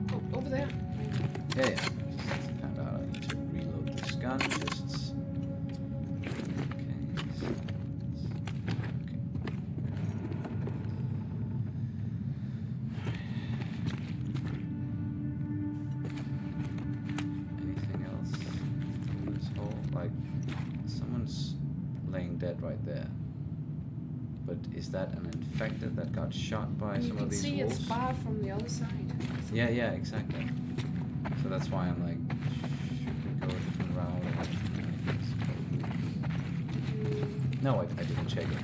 fun. Oh, over there. Yeah, yeah. Is that an infected that got shot by some of these wolves? You can see it's far from the other side. Yeah, yeah, exactly. So that's why I'm like, should we go a different route? No, I didn't check it.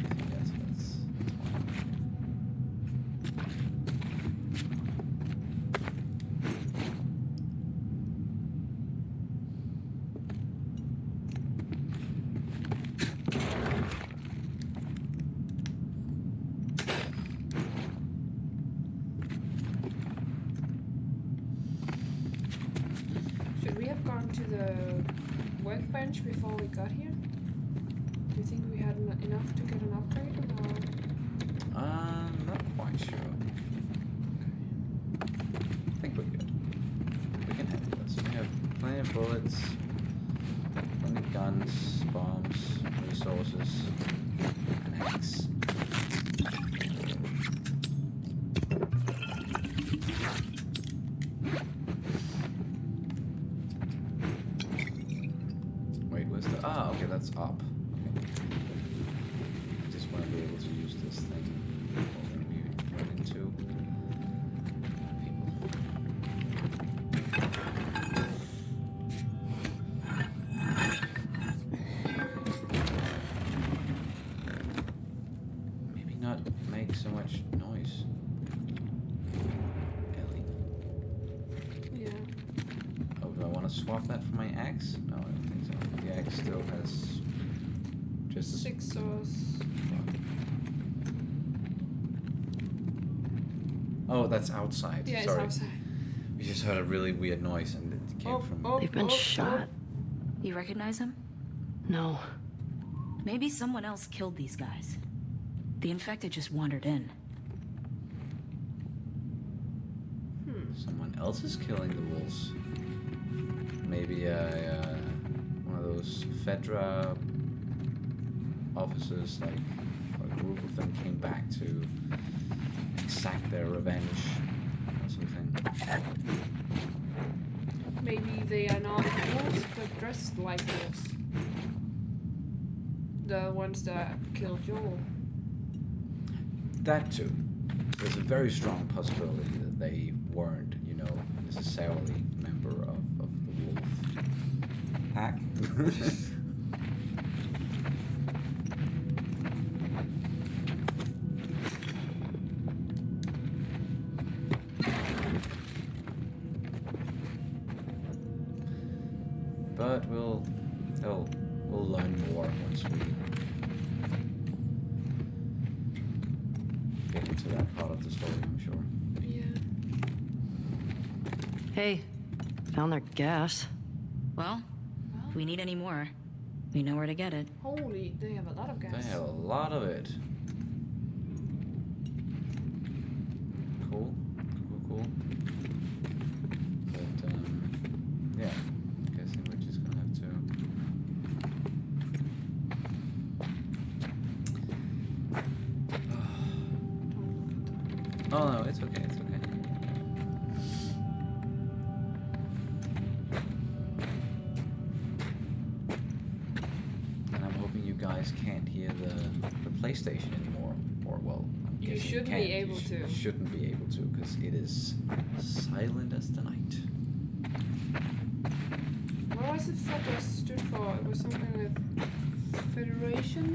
Oh, that's outside. Yeah, sorry. It's outside. We just heard a really weird noise and it came from... They've been shot. You recognize them? No. Maybe someone else killed these guys. The infected just wandered in. Someone else is killing the wolves. Maybe one of those FEDRA officers, like a group of them came back to... exact their revenge or something. Maybe they are not wolves, but dressed like wolves. The ones that killed Joel. That too. There's a very strong possibility that they weren't, you know, necessarily a member of the wolf pack. Their gas. Well, if we need any more, we know where to get it. Holy, they have a lot of gas. They have a lot of it. Cool, cool, cool. But, yeah, I'm guessing we're just gonna have to... Oh no, it's okay. PlayStation anymore, or well, I'm guessing you should be able to. You shouldn't be able to because it is silent as the night. What was it FEDRA stood for? It was something with Federation?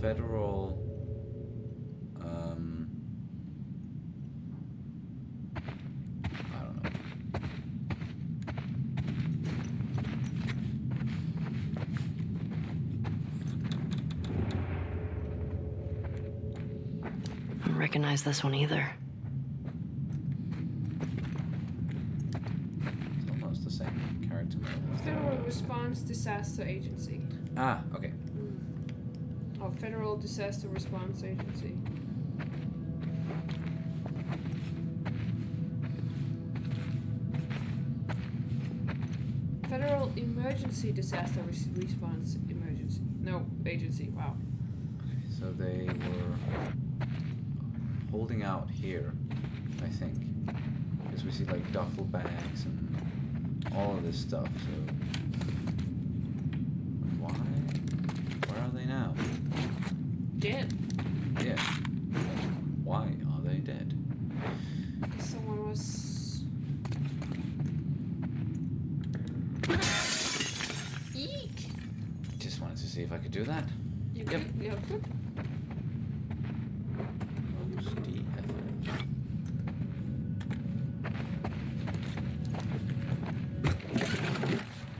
Federal. Recognize this one either. It's almost the same character. Federal Response Disaster Agency. Ah, okay. Oh, Federal Disaster Response Agency. Federal Emergency Disaster Response Emergency. No, agency, wow. Okay, so they were holding out here, I think. Because we see like duffel bags and all of this stuff, so... Why? Where are they now? Dead. Yeah. Why are they dead? Because someone was... Eek! Just wanted to see if I could do that. You yep. Could? Yep.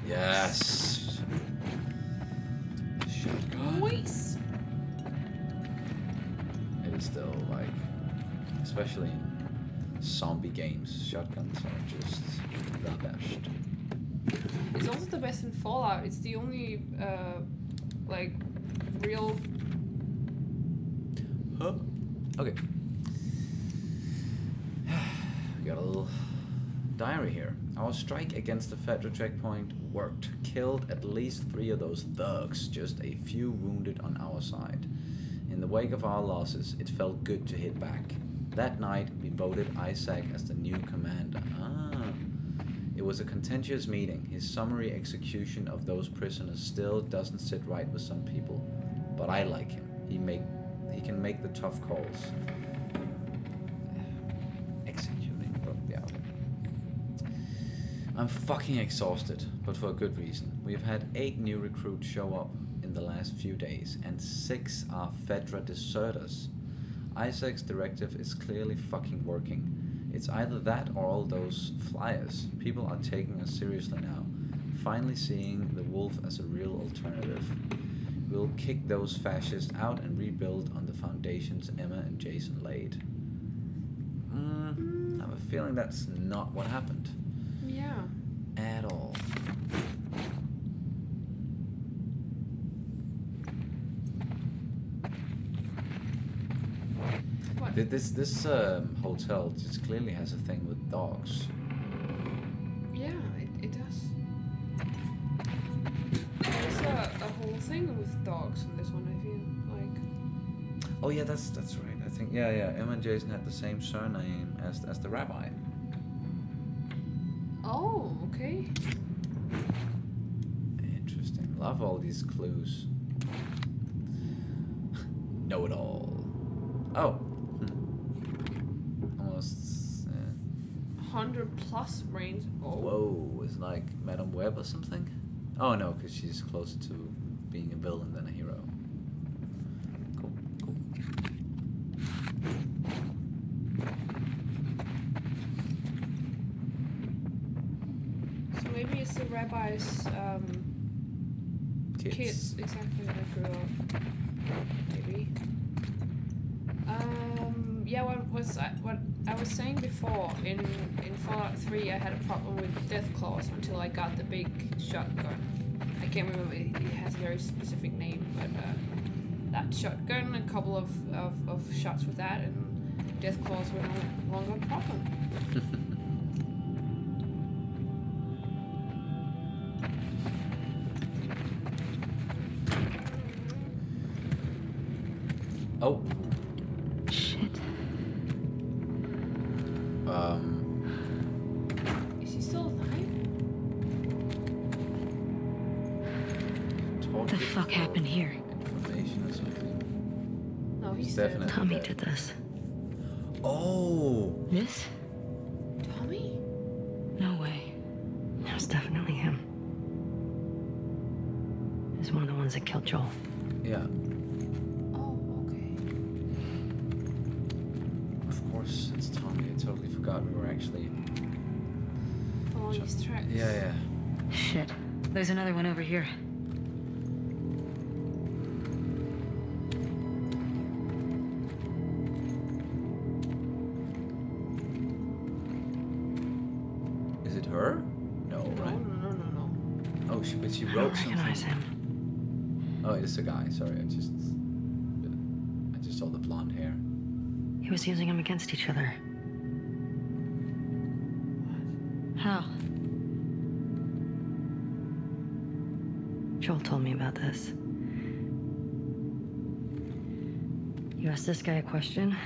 Yes. Shotgun. Voice. It is still like, especially in zombie games, shotguns are just the best. It's also the best in Fallout. It's the only like real. Huh? Okay. We got a little diary here. Our strike against the FEDRA checkpoint worked. Killed at least 3 of those thugs, just a few wounded on our side. In the wake of our losses, it felt good to hit back. That night, we voted Isaac as the new commander. Ah. It was a contentious meeting. His summary execution of those prisoners still doesn't sit right with some people. But I like him. He can make the tough calls. I'm fucking exhausted, but for a good reason. We've had 8 new recruits show up in the last few days, and 6 are FEDRA deserters. Isaac's directive is clearly fucking working. It's either that or all those flyers. People are taking us seriously now, finally seeing the wolf as a real alternative. We'll kick those fascists out and rebuild on the foundations Emma and Jason laid. I have a feeling that's not what happened. Yeah. At all. What? This hotel just clearly has a thing with dogs. Yeah, it does. There's a whole thing with dogs in this one, I feel like. Oh yeah, that's right. I think yeah. Emma and Jason had the same surname as the rabbi. Oh, okay. Interesting. Love all these clues. Know it all. Oh. Almost. 100+ range. Oh. Whoa, it's like Madame Web or something? Oh no, because she's closer to being a villain than a hero. Rabbi's kids exactly that grew up. Maybe. Yeah. What I was saying before in Fallout 3, I had a problem with Deathclaws until I got the big shotgun. I can't remember. It has a very specific name, but that shotgun, a couple of shots with that, and Deathclaws were no longer a problem. Oh. Shit. Is he still alive? What the fuck happened here? Information or something. No, he's definitely dead. Tommy did this. Oh. This? Tommy? No way. That was definitely him. He's one of the ones that killed Joel. Yeah. We were actually following his tracks. Yeah. Shit. There's another one over here. Is it her? No, right? No. Oh, but she wrote something. I don't recognize him. Oh, it's a guy. Sorry, I just saw the blonde hair. He was using them against each other. What? How? Joel told me about this. You ask this guy a question,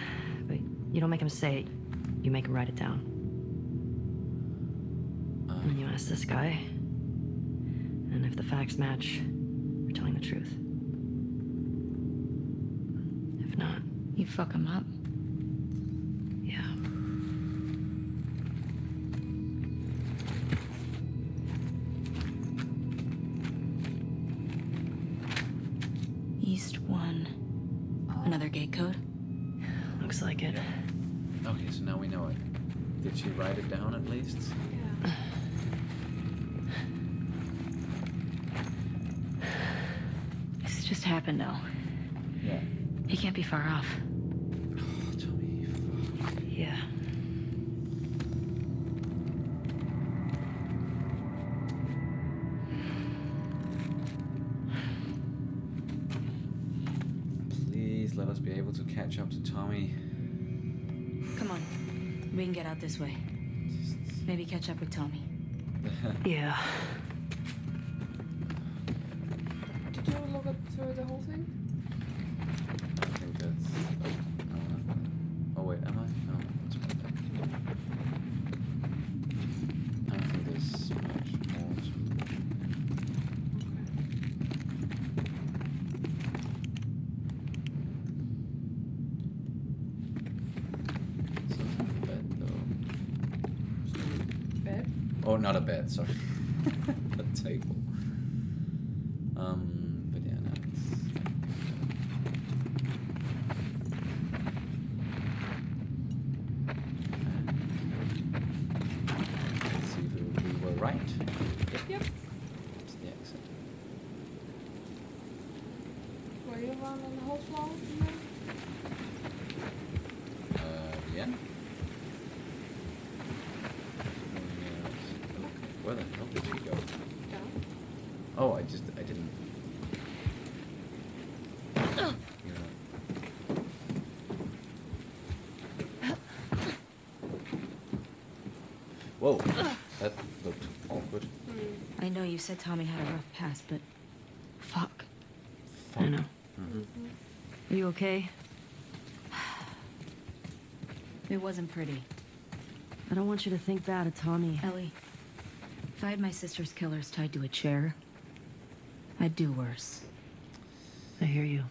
but you don't make him say it. You make him write it down. And then you ask this guy, and if the facts match, you're telling the truth. If not, you fuck him up. No. Yeah. He can't be far off. Oh, Tommy, fuck. Yeah. Please let us be able to catch up to Tommy. Come on. We can get out this way. Maybe catch up with Tommy. Yeah. The whole thing? I think that's... Oh, wait, am I? No, that's right there. I don't think there's much more to... Something a bed, though. Bed? Oh, not a bed, sorry. A table. Whoa, that looked awkward. I know you said Tommy had a rough past, but fuck. I know. Mm-hmm. Are you okay? It wasn't pretty. I don't want you to think bad of Tommy. Ellie, if I had my sister's killers tied to a chair, I'd do worse. I hear you.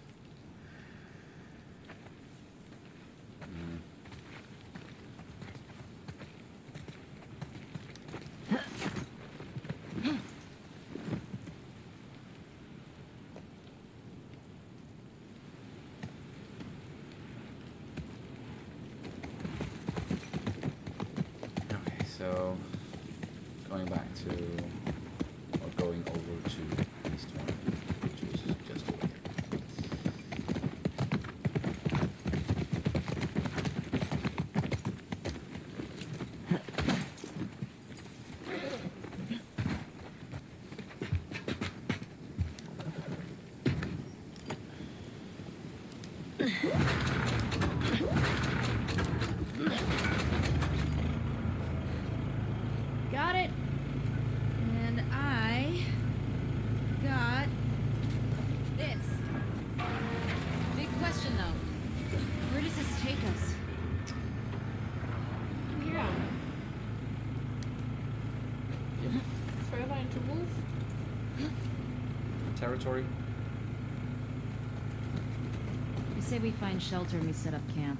Territory. I say we find shelter and we set up camp.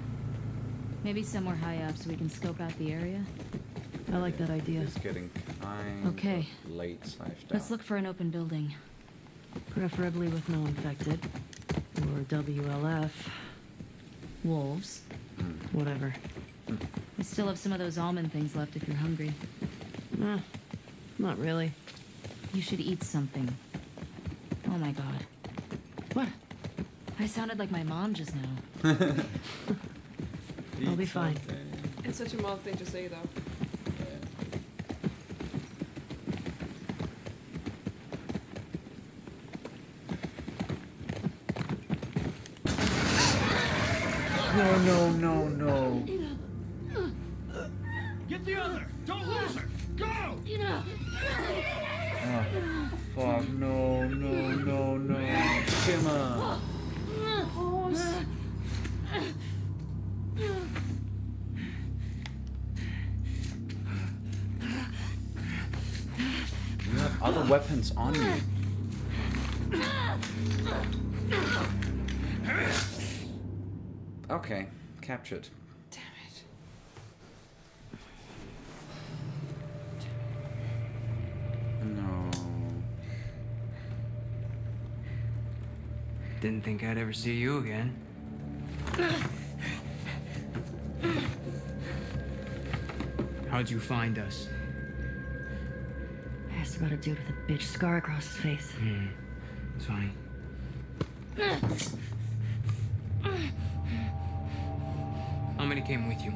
Maybe somewhere high up so we can scope out the area. I like that idea. It's getting kind of late. Let's look for an open building. Preferably with no infected. Or WLF. Wolves. Whatever. I still have some of those almond things left if you're hungry. Nah, not really. You should eat something. Oh my god. What? I sounded like my mom just now. I'll be fine. It's such a mom thing to say, though. Yeah. No. Get the other! Don't lose her! Go! Oh, fuck, no. Shimmer! Oh, you have other weapons on you. Okay, captured. Damn it. No. Didn't think I'd ever see you again. How'd you find us? I asked about a dude with a bitch scar across his face. It's funny. How many came with you?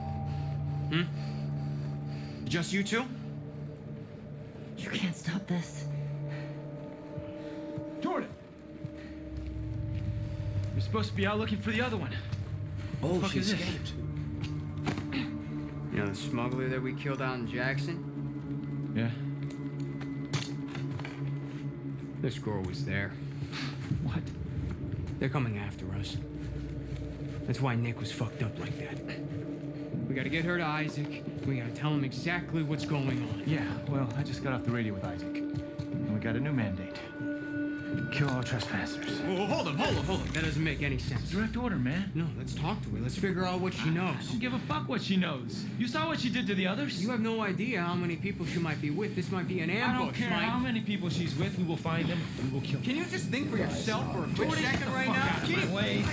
Just you two? You can't stop this. Jordan! You're supposed to be out looking for the other one. Oh, she escaped. You know the smuggler that we killed out in Jackson? Yeah. This girl was there. What? They're coming after us. That's why Nick was fucked up like that. We gotta get her to Isaac. We gotta tell him exactly what's going on. Yeah, well, I just got off the radio with Isaac. And we got a new mandate. Kill all trespassers. Whoa, hold up. That doesn't make any sense. Direct order, man. No, let's talk to her. Let's figure out what she knows. I don't give a fuck what she knows. You saw what she did to the others? You have no idea how many people she might be with. This might be an ambush. I don't care how many people she's with. We will find them. We will kill them. Can you just think for yourself for a quick second right now? Keep away.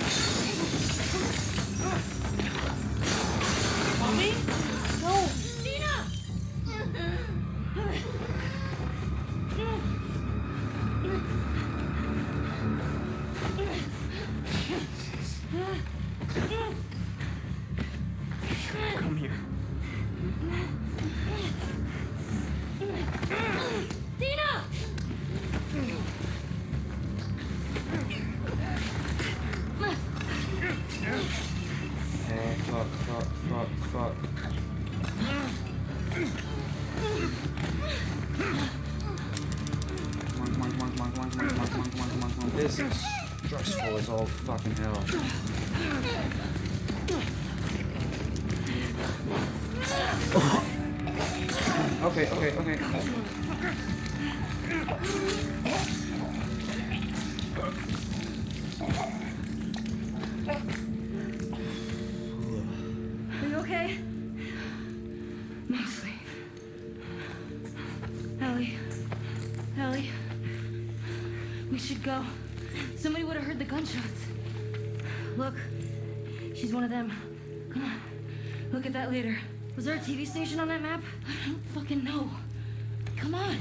Mommy? No. Later. Was there a TV station on that map? I don't fucking know. Come on.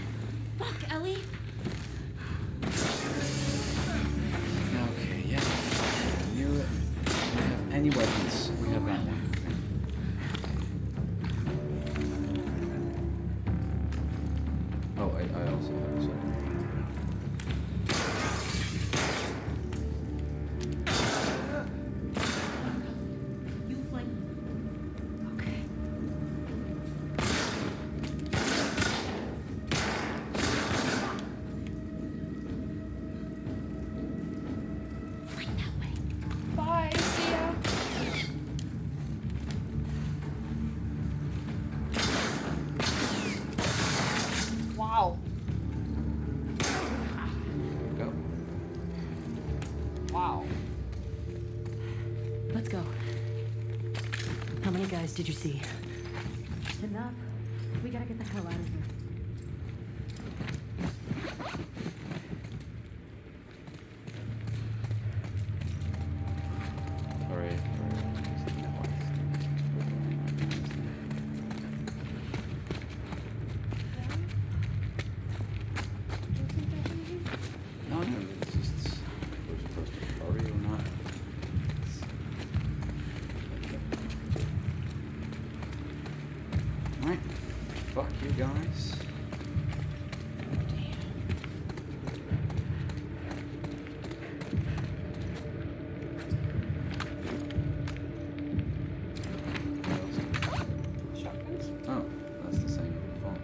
Fuck, Ellie. Okay, yeah. You don't have any weapons. We have that one. Oh, I also have Did you see? Enough. We gotta get the hell out of here. All right. No, it's just are you not? Fuck you guys. Damn. Oh, that's the same font.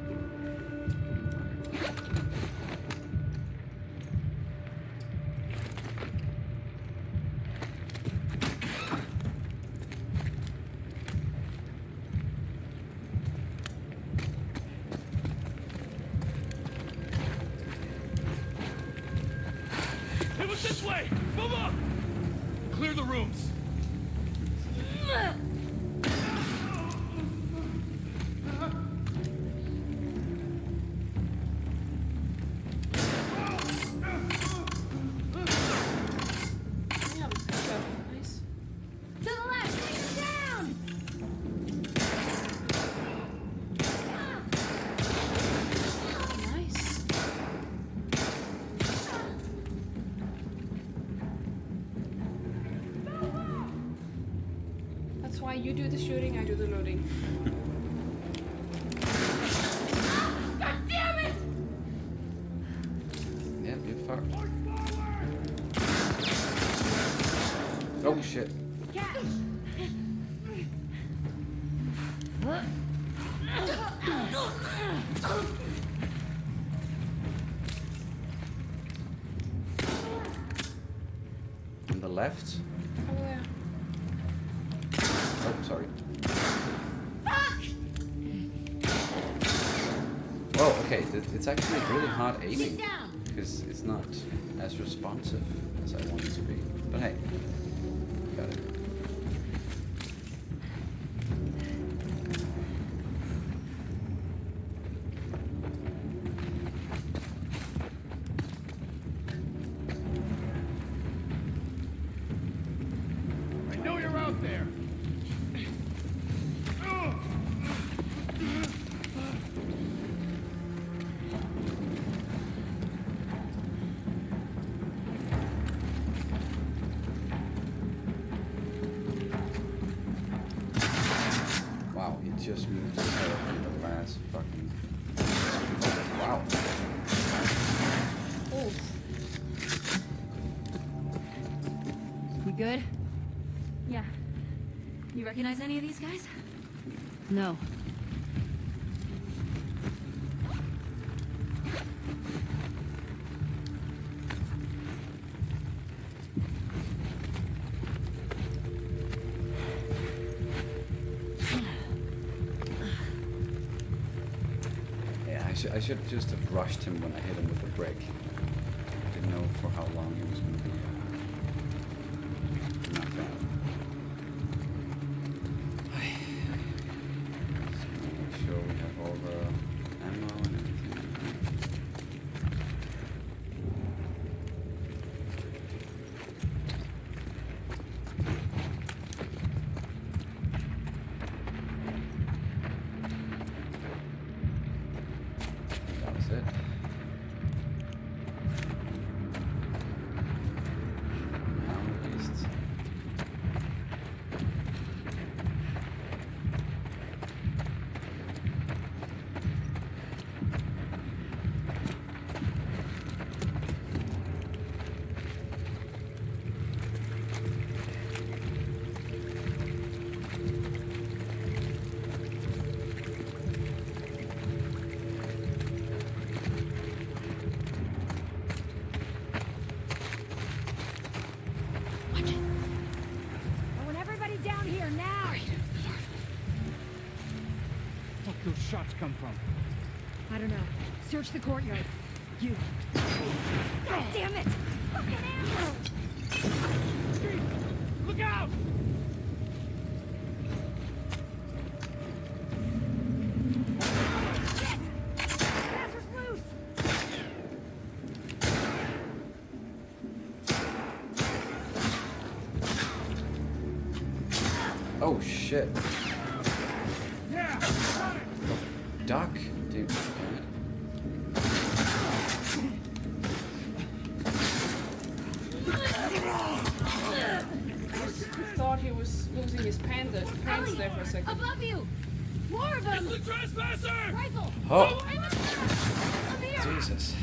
It was this way! Move up! Clear the rooms! You do the shooting, I do the loading. God damn it! Yeah, you're fucked. Oh shit. On the left? It's actually really hard aiming because it's not as responsive as I want it to be. But hey, got it. Recognize any of these guys? No. Yeah, I should have just have rushed him when I hit him with the brick. I didn't know for how long he was going to be. Shots come from? I don't know. Search the courtyard. You. God damn it! Fucking animals! Look out! Oh shit. Dark, dude. I thought he was losing his pants there for a second. Above you! More of them! It's the trespasser! Rifle! Oh! Jesus.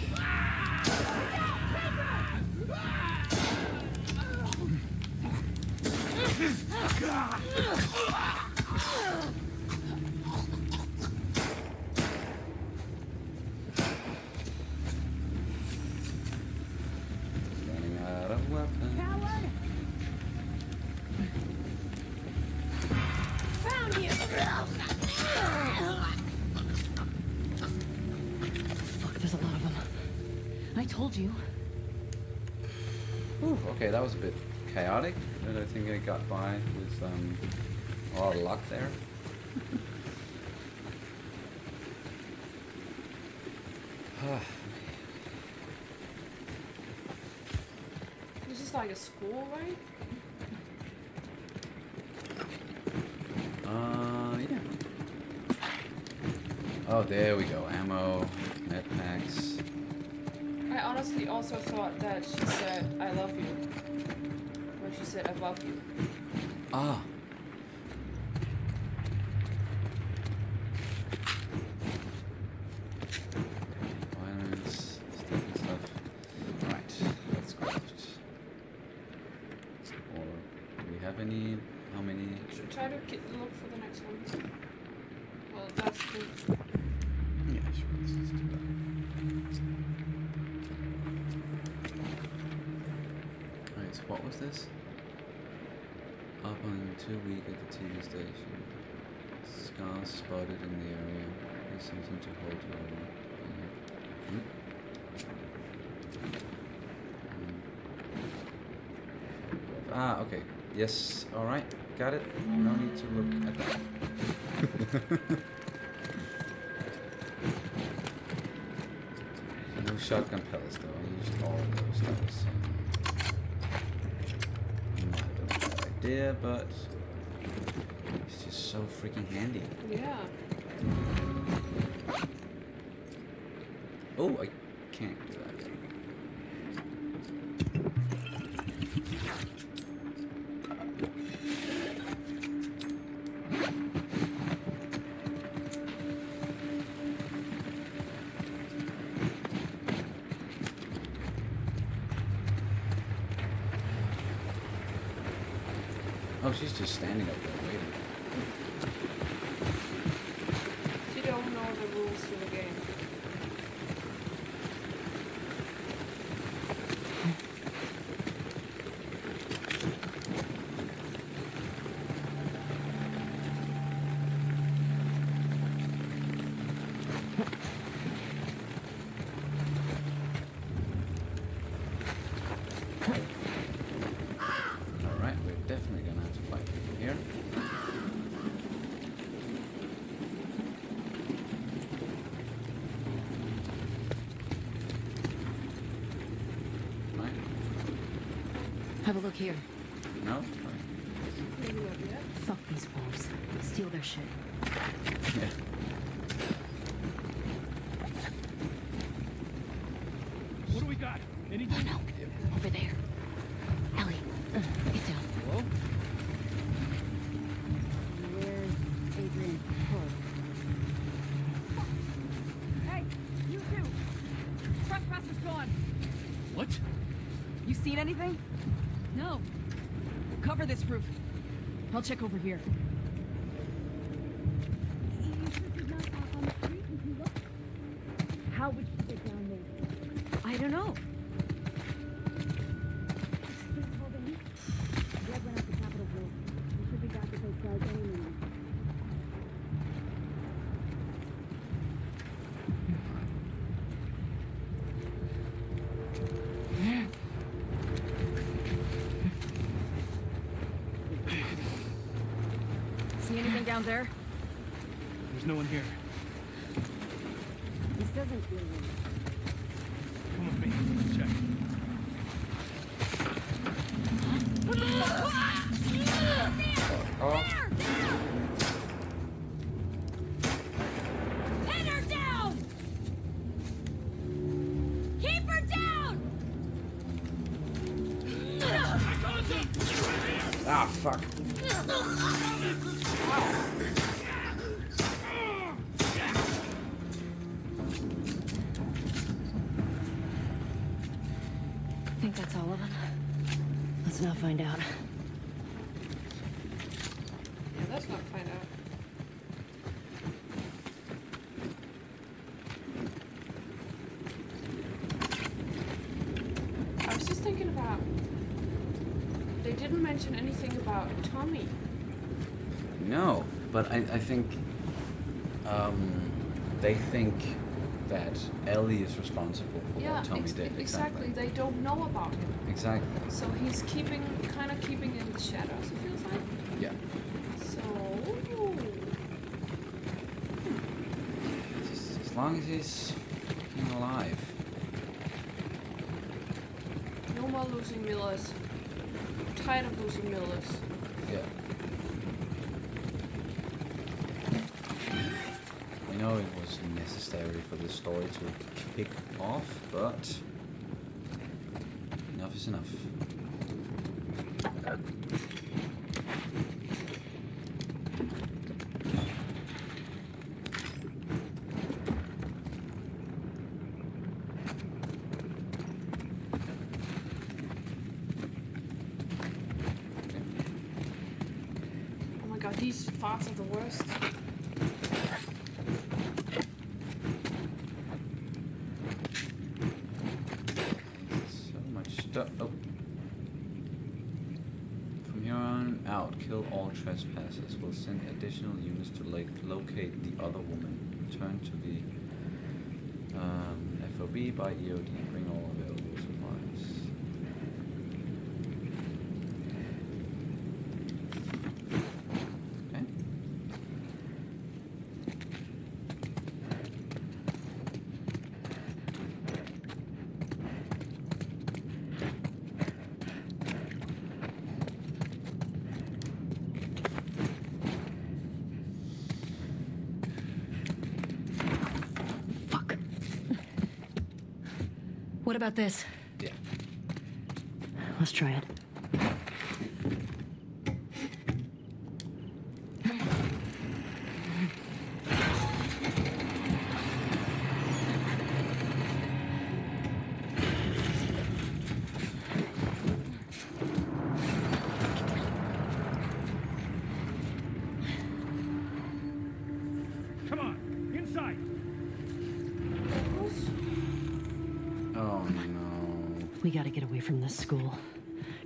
told you. Ooh, okay, that was a bit chaotic. I don't think I got by with a lot of luck there. This is like a school, right? Yeah. Oh, there we go. Ammo, med packs. I honestly also thought that she said, I love you. When she said, I love you. Ah. Ah, okay. Yes. All right. Got it. No need to look at that. No shotgun pellets, though. I used all of those. That was not a bad idea, but it's just so freaking handy. Yeah. Oh, I can't do that. Oh, she's just standing up there waiting. She don't know the rules to the game. Have a look here. No? Fuck these wolves. Steal their shit. Yeah. What do we got? Anything? Oh no. Yep. Over there. Ellie, get down. Hello? Where's Adrian? Oh. Hey, you two! Trespasser's gone! What? You seen anything? No. Cover this roof. I'll check over here. How would you get down there? I don't know. There? There's no one here. This doesn't feel right. Come with me. Let's check. What the fuck? There! Pin her down! Keep her down! Ah, fuck. Find out. Yeah, let's not find out. I was just thinking about... They didn't mention anything about Tommy. No, but I think... they think that Ellie is responsible for what Tommy did. Exactly. They don't know about him. Exactly. So he's kind of keeping in the shadows, it feels like. Yeah. So as long as he's alive. No more losing Millers. I'm tired of losing Millers. Yeah. I know it was necessary for the story to kick off, but enough is enough. These farts are the worst. So much stuff. Oh. From here on out, kill all trespassers. We'll send additional units to locate the other woman. Return to the FOB by EOD. Bring all available supplies. What about this? Yeah. Let's try it. We gotta get away from this school.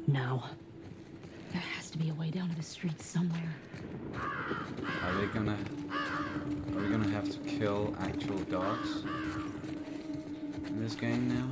Now. There has to be a way down to the street somewhere. Are we gonna have to kill actual dogs in this game now?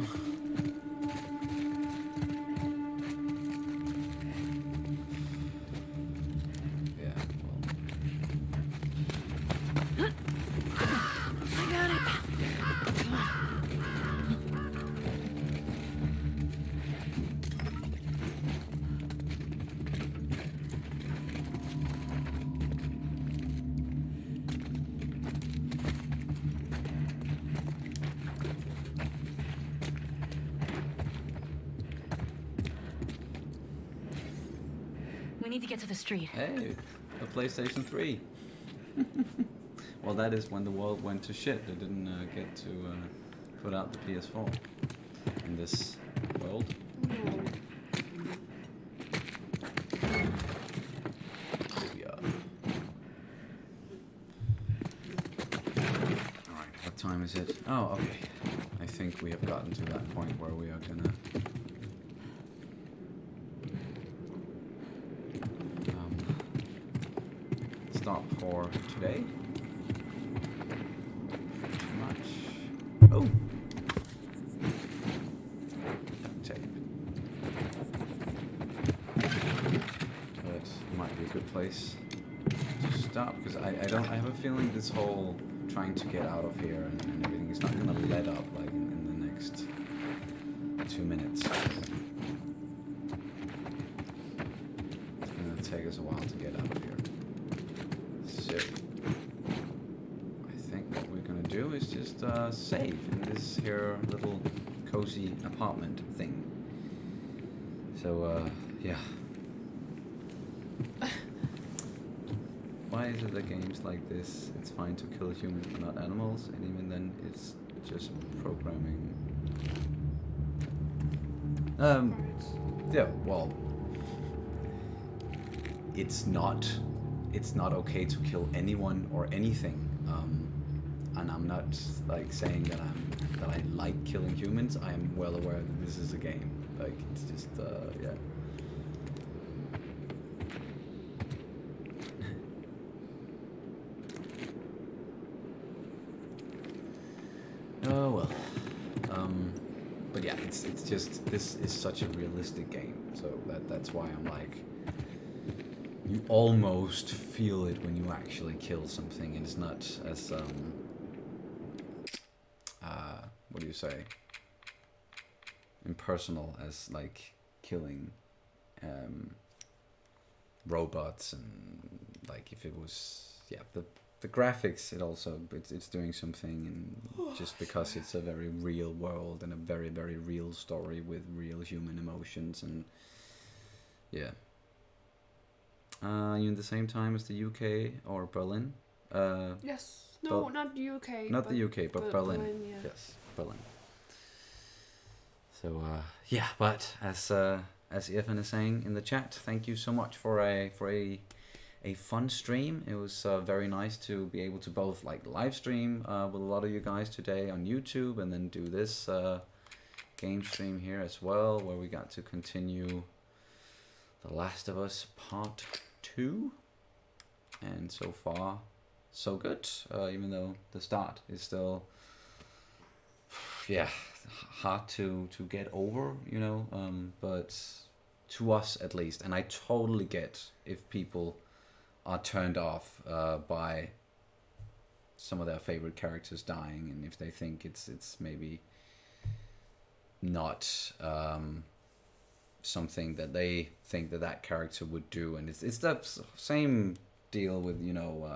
We need to get to the street. Hey, the PlayStation 3. Well, that is when the world went to shit. They didn't get to put out the PS4 in this world. Yeah. All right, what time is it? Oh, okay. I think we have gotten to that point where we are gonna. For today. Too much. Oh! Duct tape. That might be a good place to stop, because I have a feeling this whole trying to get out of here and everything is not gonna let up like in the next 2 minutes. It's gonna take us a while to get out of here. Is just safe in this here little cozy apartment thing. So yeah. Why is it that games like this, it's fine to kill humans but not animals, and even then it's just programming? Yeah, well, it's not okay to kill anyone or anything. And I'm not like saying that I like killing humans. I am well aware that this is a game. Like it's just yeah. well. But yeah, it's just, this is such a realistic game, so that's why I'm like, you almost feel it when you actually kill something, and it's not as what do you say, impersonal as like killing robots, and like if it was, yeah, the graphics, it also, it's doing something, and just because it's a very real world and a very, very real story with real human emotions, and yeah. You in the same time as the UK or Berlin? Yes. No, not the UK. Not the UK, but Berlin. Berlin, yeah. Yes, Berlin. So yeah, but as Irfan is saying in the chat, thank you so much for a fun stream. It was very nice to be able to both like live stream with a lot of you guys today on YouTube, and then do this game stream here as well, where we got to continue The Last of Us Part 2. And so far, so good, even though the start is still, yeah, hard to get over, you know, but to us at least. And I totally get if people are turned off by some of their favorite characters dying, and if they think it's maybe not something that they think that character would do. And it's that same deal with, you know,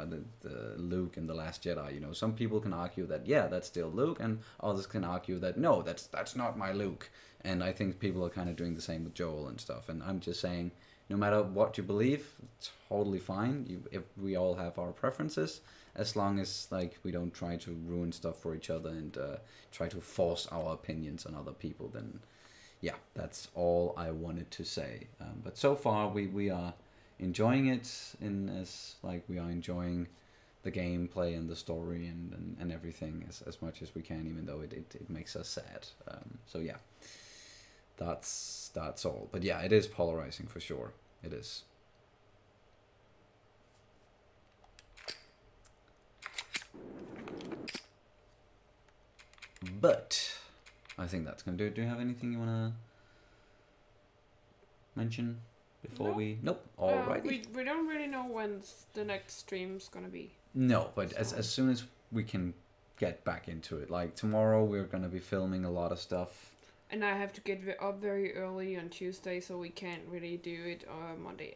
the Luke in The Last Jedi. You know, some people can argue that, yeah, that's still Luke, and others can argue that, no, that's not my Luke. And I think people are kind of doing the same with Joel and stuff. And I'm just saying, no matter what you believe, totally fine. If we all have our preferences, as long as like we don't try to ruin stuff for each other and try to force our opinions on other people, then yeah, that's all I wanted to say. But so far we are enjoying it, in as like we are enjoying the gameplay and the story and everything as much as we can, even though it makes us sad. So yeah. That's all. But yeah, it is polarizing for sure. It is. But I think that's gonna do it. Do you have anything you wanna mention before we? Nope. Alrighty. We don't really know when the next stream's gonna be. No, but so, as soon as we can get back into it, like tomorrow, we're gonna be filming a lot of stuff. And I have to get up very early on Tuesday, so we can't really do it on Monday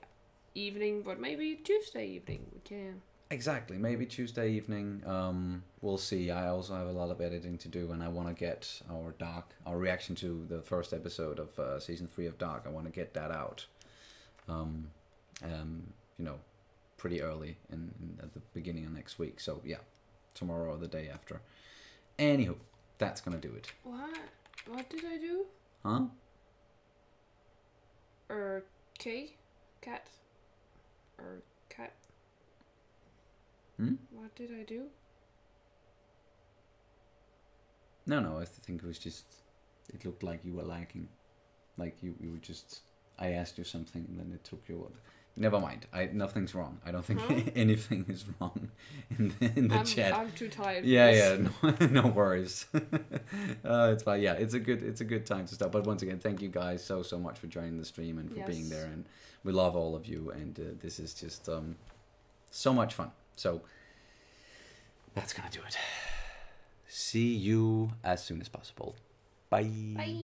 evening, but maybe Tuesday evening we can. Exactly, maybe Tuesday evening. We'll see. I also have a lot of editing to do, and I want to get our Dark, our reaction to the first episode of Season 3 of Dark, I want to get that out, you know, pretty early in at the beginning of next week. So yeah, tomorrow or the day after. Anywho, that's going to do it. What? What did I do? Huh? Cat? Hmm? What did I do? No, I think it was just, it looked like you were lacking. Like you were just, I asked you something and then it took you what? Never mind. Nothing's wrong. I don't think anything is wrong in the chat. I'm too tired. Yeah. No worries. It's fine. Yeah, it's a good time to stop. But once again, thank you guys so much for joining the stream and for being there. And we love all of you. And this is just so much fun. So that's gonna do it. See you as soon as possible. Bye. Bye.